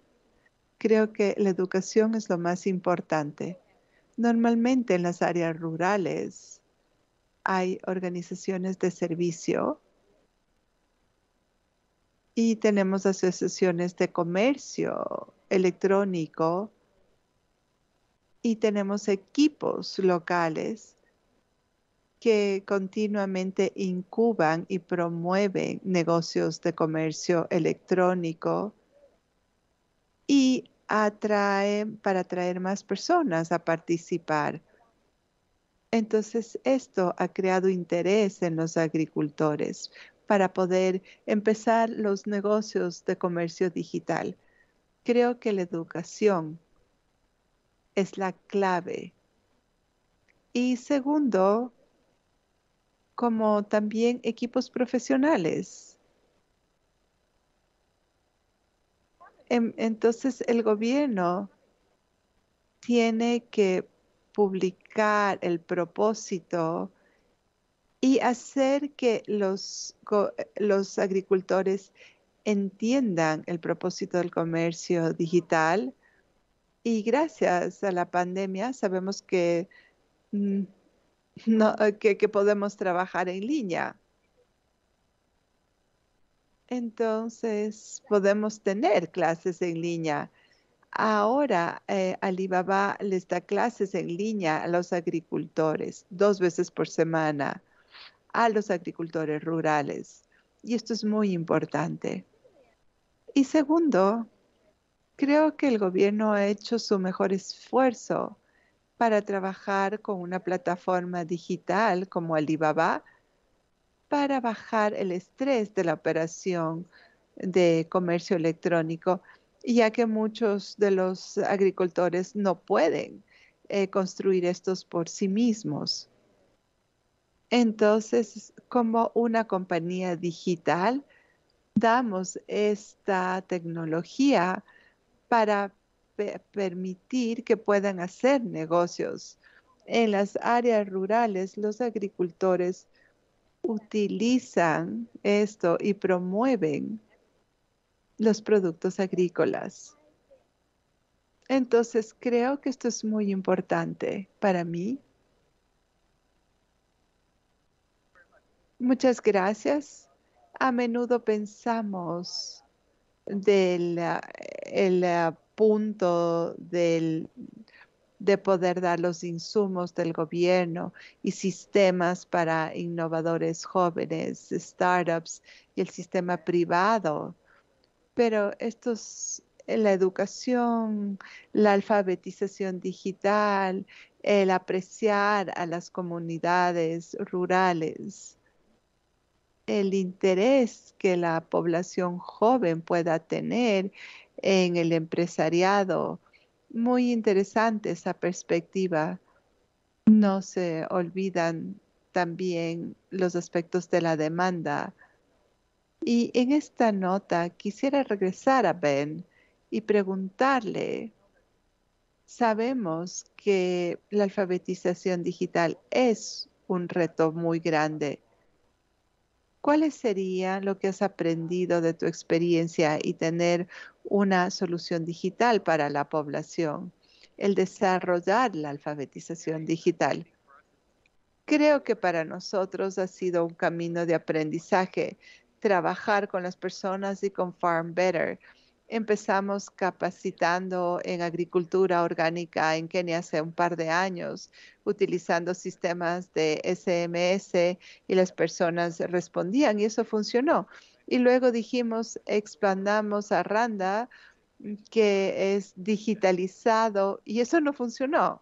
creo que la educación es lo más importante. Normalmente en las áreas rurales hay organizaciones de servicio y tenemos asociaciones de comercio electrónico y tenemos equipos locales que continuamente incuban y promueven negocios de comercio electrónico y para atraer más personas a participar. Entonces, esto ha creado interés en los agricultores para poder empezar los negocios de comercio digital. Creo que la educación es la clave. Y segundo, como también equipos profesionales. Entonces, el gobierno tiene que publicar el propósito y hacer que los agricultores entiendan el propósito del comercio digital. Y gracias a la pandemia sabemos que podemos trabajar en línea. Entonces, podemos tener clases en línea. Ahora, Alibaba les da clases en línea a los agricultores 2 veces por semana, a los agricultores rurales. Y esto es muy importante. Y segundo, creo que el gobierno ha hecho su mejor esfuerzo para trabajar con una plataforma digital como Alibaba, para bajar el estrés de la operación de comercio electrónico, ya que muchos de los agricultores no pueden construir estos por sí mismos. Entonces, como una compañía digital, damos esta tecnología para permitir que puedan hacer negocios. En las áreas rurales, los agricultores utilizan esto y promueven los productos agrícolas. Entonces, creo que esto es muy importante para mí. Muchas gracias. A menudo pensamos del punto de poder dar los insumos del gobierno y sistemas para innovadores jóvenes, startups y el sistema privado. Pero la educación, la alfabetización digital, el apreciar a las comunidades rurales, el interés que la población joven pueda tener en el empresariado. Muy interesante esa perspectiva. No se olvidan también los aspectos de la demanda. Y en esta nota quisiera regresar a Ben y preguntarle, sabemos que la alfabetización digital es un reto muy grande. ¿Cuáles serían lo que has aprendido de tu experiencia y tener una solución digital para la población? El desarrollar la alfabetización digital. Creo que para nosotros ha sido un camino de aprendizaje, trabajar con las personas y con Farm Better. Empezamos capacitando en agricultura orgánica en Kenia hace un par de años, utilizando sistemas de SMS y las personas respondían y eso funcionó. Y luego dijimos, expandamos a Randa, que es digitalizado y eso no funcionó.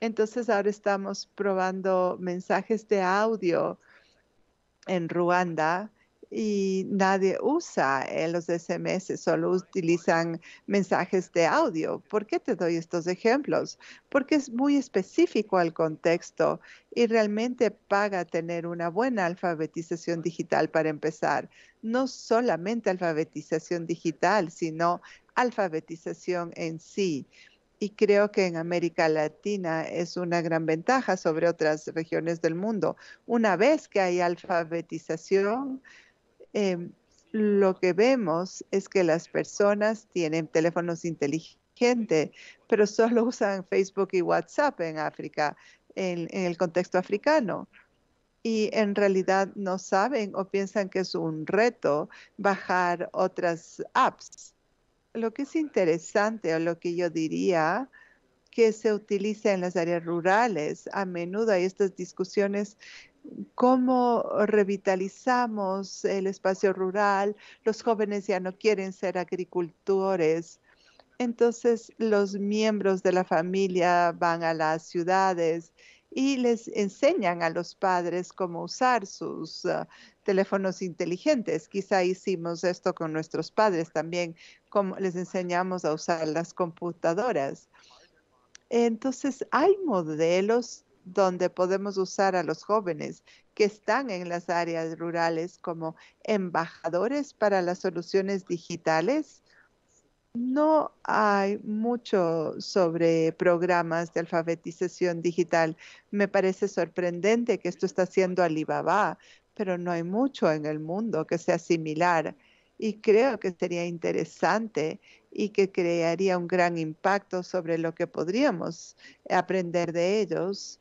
Entonces ahora estamos probando mensajes de audio en Ruanda. Y nadie usa los SMS, solo utilizan mensajes de audio. ¿Por qué te doy estos ejemplos? Porque es muy específico al contexto y realmente paga tener una buena alfabetización digital para empezar. No solamente alfabetización digital, sino alfabetización en sí. Y creo que en América Latina es una gran ventaja sobre otras regiones del mundo. Una vez que hay alfabetización, lo que vemos es que las personas tienen teléfonos inteligentes, pero solo usan Facebook y WhatsApp en África, en el contexto africano. Y en realidad no saben o piensan que es un reto bajar otras apps. Lo que es interesante o lo que yo diría que se utiliza en las áreas rurales, a menudo hay estas discusiones. ¿Cómo revitalizamos el espacio rural? Los jóvenes ya no quieren ser agricultores. Entonces, los miembros de la familia van a las ciudades y les enseñan a los padres cómo usar sus teléfonos inteligentes. Quizá hicimos esto con nuestros padres también, como les enseñamos a usar las computadoras. Entonces, hay modelos donde podemos usar a los jóvenes que están en las áreas rurales como embajadores para las soluciones digitales. No hay mucho sobre programas de alfabetización digital. Me parece sorprendente que esto está haciendo Alibaba, pero no hay mucho en el mundo que sea similar. Y creo que sería interesante y que crearía un gran impacto sobre lo que podríamos aprender de ellos.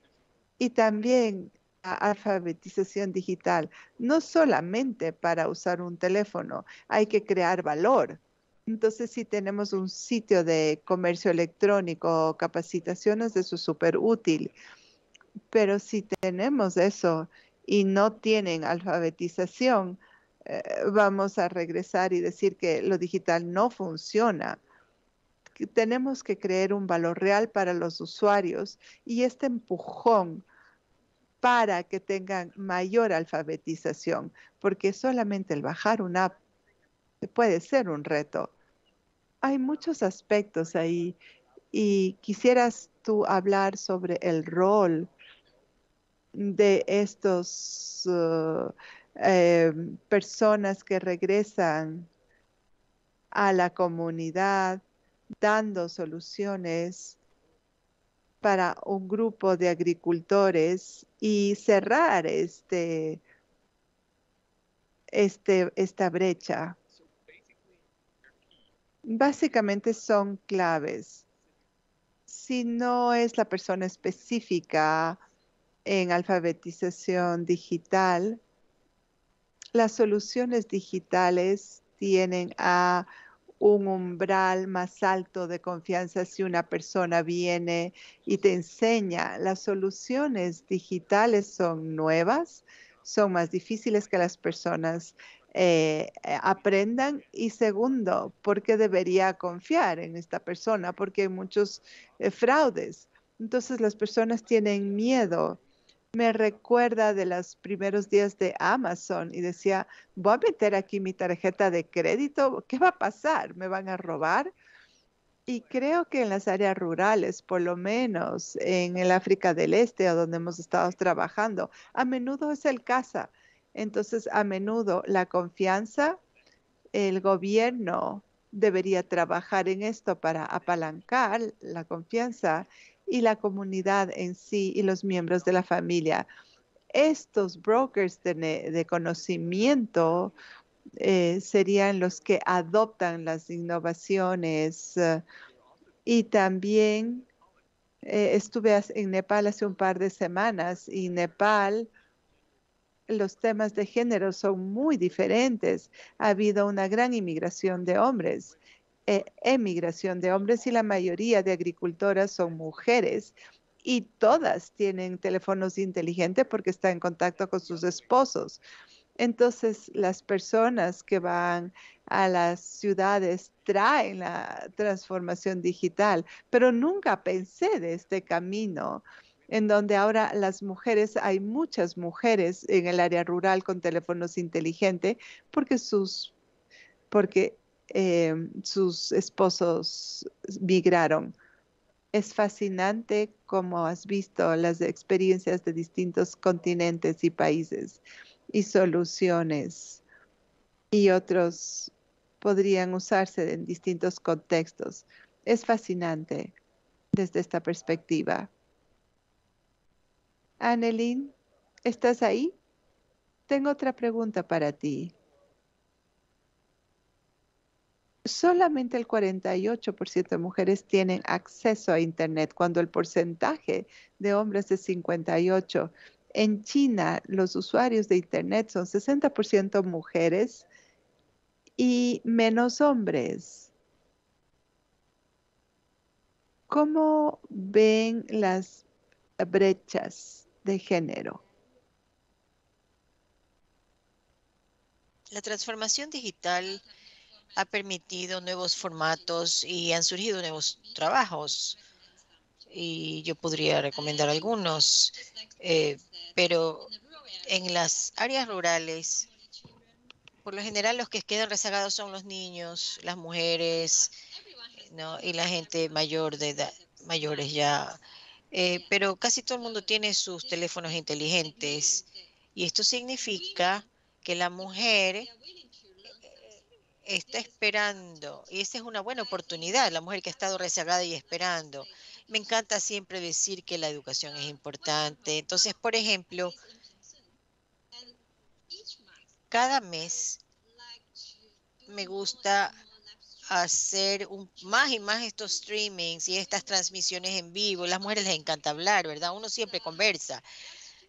Y también la alfabetización digital, no solamente para usar un teléfono, hay que crear valor. Entonces, si tenemos un sitio de comercio electrónico o capacitaciones, eso es súper útil. Pero si tenemos eso y no tienen alfabetización, vamos a regresar y decir que lo digital no funciona. Que tenemos que crear un valor real para los usuarios y este empujón para que tengan mayor alfabetización, porque solamente el bajar una app puede ser un reto. Hay muchos aspectos ahí y quisieras tú hablar sobre el rol de estos personas que regresan a la comunidad dando soluciones para un grupo de agricultores y cerrar esta brecha. Básicamente son claves. Si no es la persona específica en alfabetización digital, las soluciones digitales tienen a un umbral más alto de confianza si una persona viene y te enseña. Las soluciones digitales son nuevas, son más difíciles que las personas aprendan. Y segundo, ¿por qué debería confiar en esta persona? Porque hay muchos fraudes. Entonces, las personas tienen miedo. Me recuerda de los primeros días de Amazon y decía, voy a meter aquí mi tarjeta de crédito, ¿qué va a pasar? ¿Me van a robar? Y creo que en las áreas rurales, por lo menos en el África del Este, a donde hemos estado trabajando, a menudo es el caso. Entonces, a menudo la confianza, el gobierno debería trabajar en esto para apalancar la confianza y la comunidad en sí y los miembros de la familia. estos brokers de conocimiento serían los que adoptan las innovaciones. Y también estuve en Nepal hace un par de semanas, y en Nepal los temas de género son muy diferentes. Ha habido una gran inmigración de hombres, emigración de hombres, y la mayoría de agricultoras son mujeres. Y todas tienen teléfonos inteligentes porque están en contacto con sus esposos. Entonces, las personas que van a las ciudades traen la transformación digital, pero nunca pensé de este camino, en donde ahora las mujeres, hay muchas mujeres en el área rural con teléfonos inteligentes porque sus esposos migraron. Es fascinante como has visto las experiencias de distintos continentes y países y soluciones, y otros podrían usarse en distintos contextos. Es fascinante desde esta perspectiva. Anneli, ¿estás ahí? Tengo otra pregunta para ti. Solamente el 48% de mujeres tienen acceso a Internet, cuando el porcentaje de hombres es 58%. En China, los usuarios de Internet son 60% mujeres y menos hombres. ¿Cómo ven las brechas de género? La transformación digital ha permitido nuevos formatos y han surgido nuevos trabajos. Y yo podría recomendar algunos, pero en las áreas rurales, por lo general los que quedan rezagados son los niños, las mujeres, ¿no? Y la gente mayor de edad, mayores ya. Pero casi todo el mundo tiene sus teléfonos inteligentes, y esto significa que la mujer está esperando, y esa es una buena oportunidad, la mujer que ha estado rezagada y esperando. Me encanta siempre decir que la educación es importante. Entonces, por ejemplo, cada mes me gusta hacer más y más estos streamings y estas transmisiones en vivo. Las mujeres les encanta hablar, ¿verdad? Uno siempre conversa.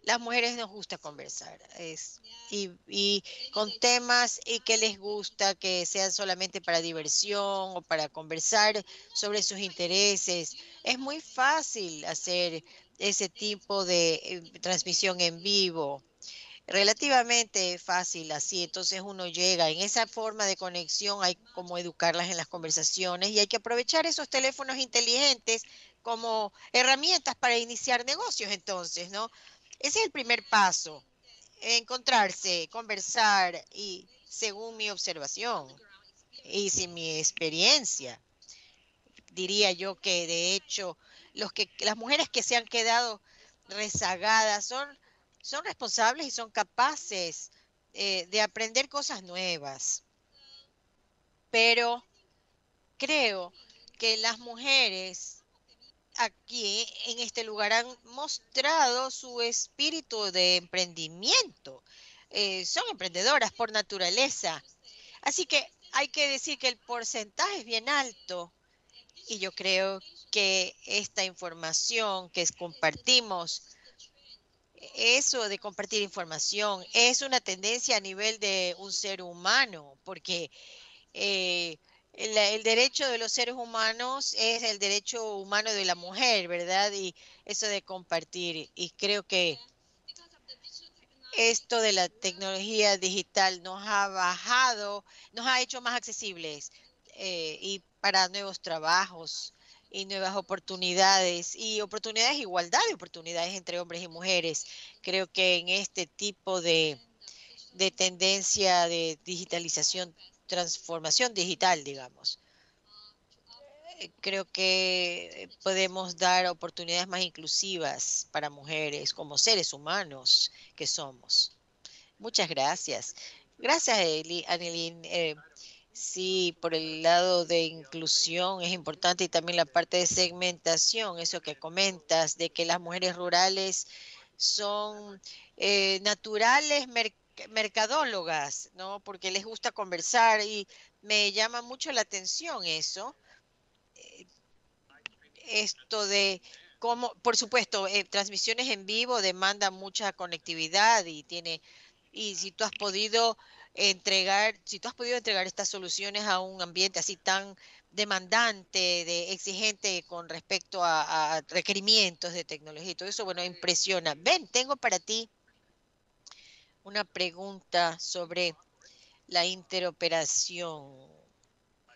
Las mujeres nos gusta conversar y con temas y que les gusta, que sean solamente para diversión o para conversar sobre sus intereses. Es muy fácil hacer ese tipo de transmisión en vivo, relativamente fácil así. Entonces uno llega en esa forma de conexión, hay como educarlas en las conversaciones y hay que aprovechar esos teléfonos inteligentes como herramientas para iniciar negocios entonces, ¿no? Ese es el primer paso, encontrarse, conversar, y según mi observación y sin mi experiencia, diría yo que de hecho las mujeres que se han quedado rezagadas son responsables y son capaces de aprender cosas nuevas. Pero creo que las mujeres aquí en este lugar han mostrado su espíritu de emprendimiento. Son emprendedoras por naturaleza. Así que hay que decir que el porcentaje es bien alto. Y yo creo que esta información que compartimos, eso de compartir información, es una tendencia a nivel de un ser humano, porque el derecho de los seres humanos es el derecho humano de la mujer, ¿verdad? Y eso de compartir. Y creo que esto de la tecnología digital nos ha hecho más accesibles y para nuevos trabajos y nuevas oportunidades y oportunidades, igualdad de oportunidades entre hombres y mujeres. Creo que en este tipo de tendencia de digitalización, transformación digital, digamos. Creo que podemos dar oportunidades más inclusivas para mujeres como seres humanos que somos. Muchas gracias. Gracias, Anneli. Sí, por el lado de inclusión es importante, y también la parte de segmentación, eso que comentas, de que las mujeres rurales son naturales, mercadólogas, ¿no? Porque les gusta conversar y me llama mucho la atención eso. Esto de cómo, por supuesto, transmisiones en vivo demanda mucha conectividad y tiene, y si tú has podido entregar, estas soluciones a un ambiente así tan demandante, exigente con respecto a requerimientos de tecnología y todo eso, bueno, impresiona. Ben, tengo para ti una pregunta sobre la interoperación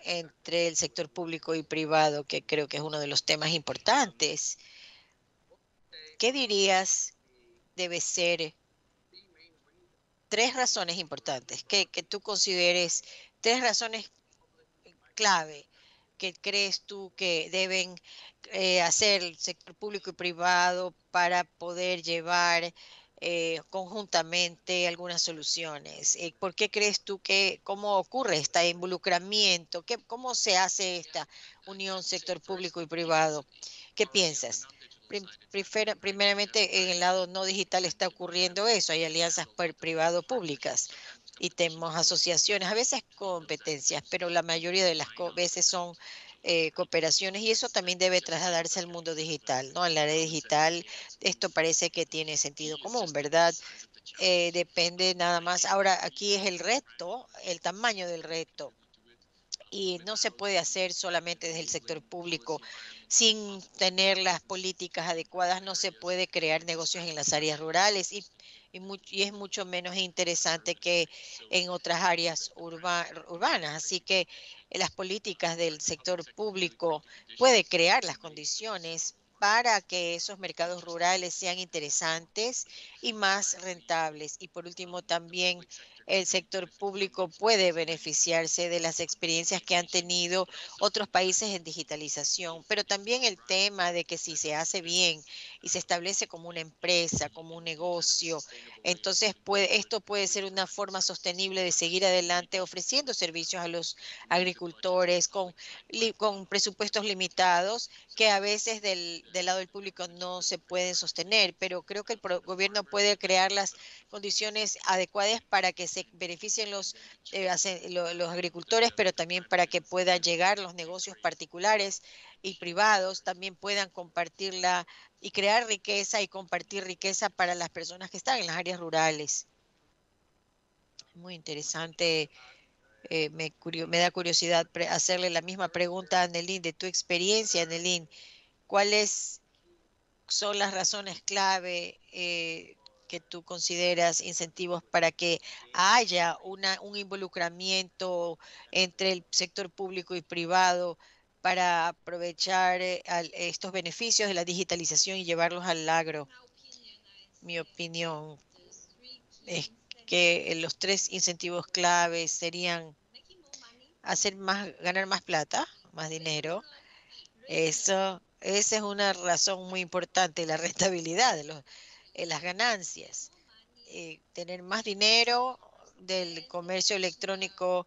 entre el sector público y privado, que creo que es uno de los temas importantes. ¿Qué dirías debe ser tres razones importantes, que tú consideres tres razones clave que crees tú que deben hacer el sector público y privado para poder llevar conjuntamente algunas soluciones? ¿Por qué crees tú que, cómo ocurre este involucramiento? ¿Cómo se hace esta unión sector público y privado? ¿Qué piensas? Primeramente, en el lado no digital está ocurriendo eso. Hay alianzas privado-públicas y tenemos asociaciones, a veces competencias, pero la mayoría de las veces son cooperaciones, y eso también debe trasladarse al mundo digital, ¿no? En la área digital esto parece que tiene sentido común, ¿verdad? Depende nada más. Ahora, aquí es el reto, el tamaño del reto, y no se puede hacer solamente desde el sector público. Sin tener las políticas adecuadas no se puede crear negocios en las áreas rurales, y es mucho menos interesante que en otras áreas urbanas. Así que las políticas del sector público pueden crear las condiciones para que esos mercados rurales sean interesantes y más rentables. Y por último, también el sector público puede beneficiarse de las experiencias que han tenido otros países en digitalización, pero también el tema de que si se hace bien y se establece como una empresa, como un negocio, entonces esto puede ser una forma sostenible de seguir adelante ofreciendo servicios a los agricultores con presupuestos limitados que a veces del lado del público no se pueden sostener, pero creo que el gobierno puede crear las condiciones adecuadas para que se beneficien los agricultores, pero también para que puedan llegar los negocios particulares y privados, también puedan compartirla y crear riqueza y compartir riqueza para las personas que están en las áreas rurales. Muy interesante. Me da curiosidad hacerle la misma pregunta a Anneli, de tu experiencia, Anneli. ¿Cuáles son las razones clave que tú consideras incentivos para que haya un involucramiento entre el sector público y privado para aprovechar estos beneficios de la digitalización y llevarlos al agro? Mi opinión es que los tres incentivos claves serían ganar más plata, más dinero. Esa es una razón muy importante, la rentabilidad de las ganancias, tener más dinero del comercio electrónico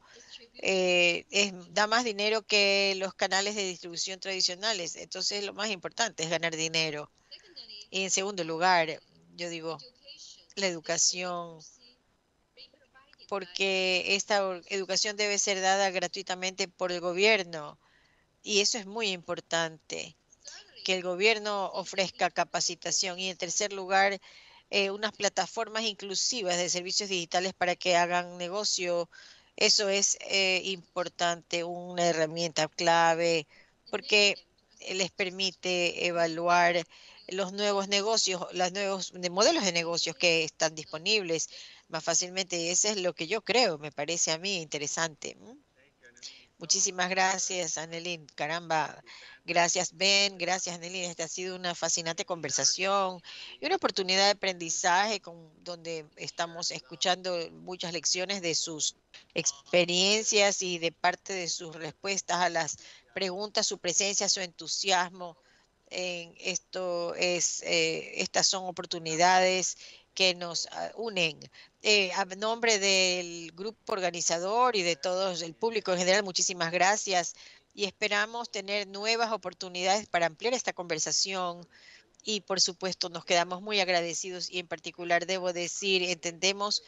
da más dinero que los canales de distribución tradicionales, entonces lo más importante es ganar dinero. Y en segundo lugar, yo digo la educación, porque esta educación debe ser dada gratuitamente por el gobierno, y eso es muy importante, que el gobierno ofrezca capacitación. Y en tercer lugar, unas plataformas inclusivas de servicios digitales para que hagan negocio. Eso es importante, una herramienta clave, porque les permite evaluar los nuevos negocios, los nuevos modelos de negocios que están disponibles más fácilmente. Y eso es lo que yo creo, me parece a mí interesante. Muchísimas gracias, Anneli. Caramba, gracias, Ben. Gracias, Anneli. Esta ha sido una fascinante conversación y una oportunidad de aprendizaje donde estamos escuchando muchas lecciones de sus experiencias y de parte de sus respuestas a las preguntas, su presencia, su entusiasmo. Estas son oportunidades que nos unen. A nombre del grupo organizador y de todo el público en general, muchísimas gracias, y esperamos tener nuevas oportunidades para ampliar esta conversación y por supuesto nos quedamos muy agradecidos y en particular debo decir, entendemos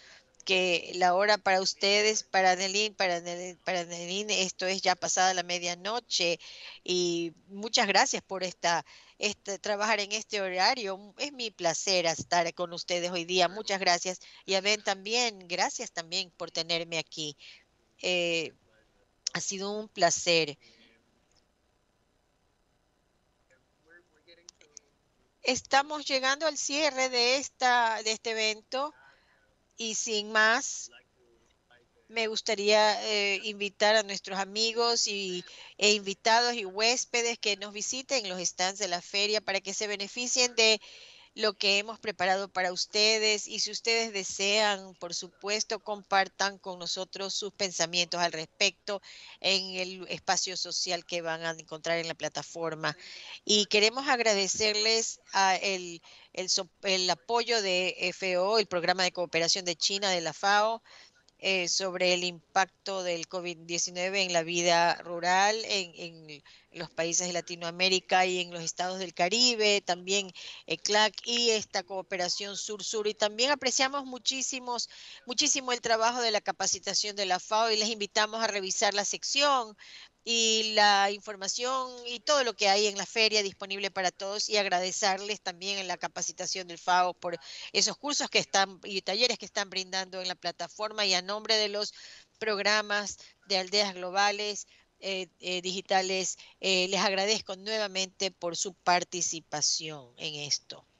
que la hora para ustedes, para Anneli, esto es ya pasada la medianoche y muchas gracias por trabajar en este horario. Es mi placer estar con ustedes hoy día. Muchas gracias. Y a Ben también, gracias también por tenerme aquí. Ha sido un placer. Estamos llegando al cierre de este evento. Y sin más, me gustaría invitar a nuestros amigos e invitados y huéspedes que nos visiten los stands de la feria para que se beneficien de lo que hemos preparado para ustedes. Y si ustedes desean, por supuesto, compartan con nosotros sus pensamientos al respecto en el espacio social que van a encontrar en la plataforma. Y queremos agradecerles el apoyo de FAO, el Programa de Cooperación de China de la FAO, sobre el impacto del COVID-19 en la vida rural, en los países de Latinoamérica y en los estados del Caribe, también ECLAC y esta cooperación sur-sur. Y también apreciamos muchísimo el trabajo de la capacitación de la FAO y les invitamos a revisar la sección y la información y todo lo que hay en la feria disponible para todos y agradecerles también en la capacitación del FAO por esos cursos que están y talleres que están brindando en la plataforma y a nombre de los programas de aldeas globales digitales les agradezco nuevamente por su participación en esto.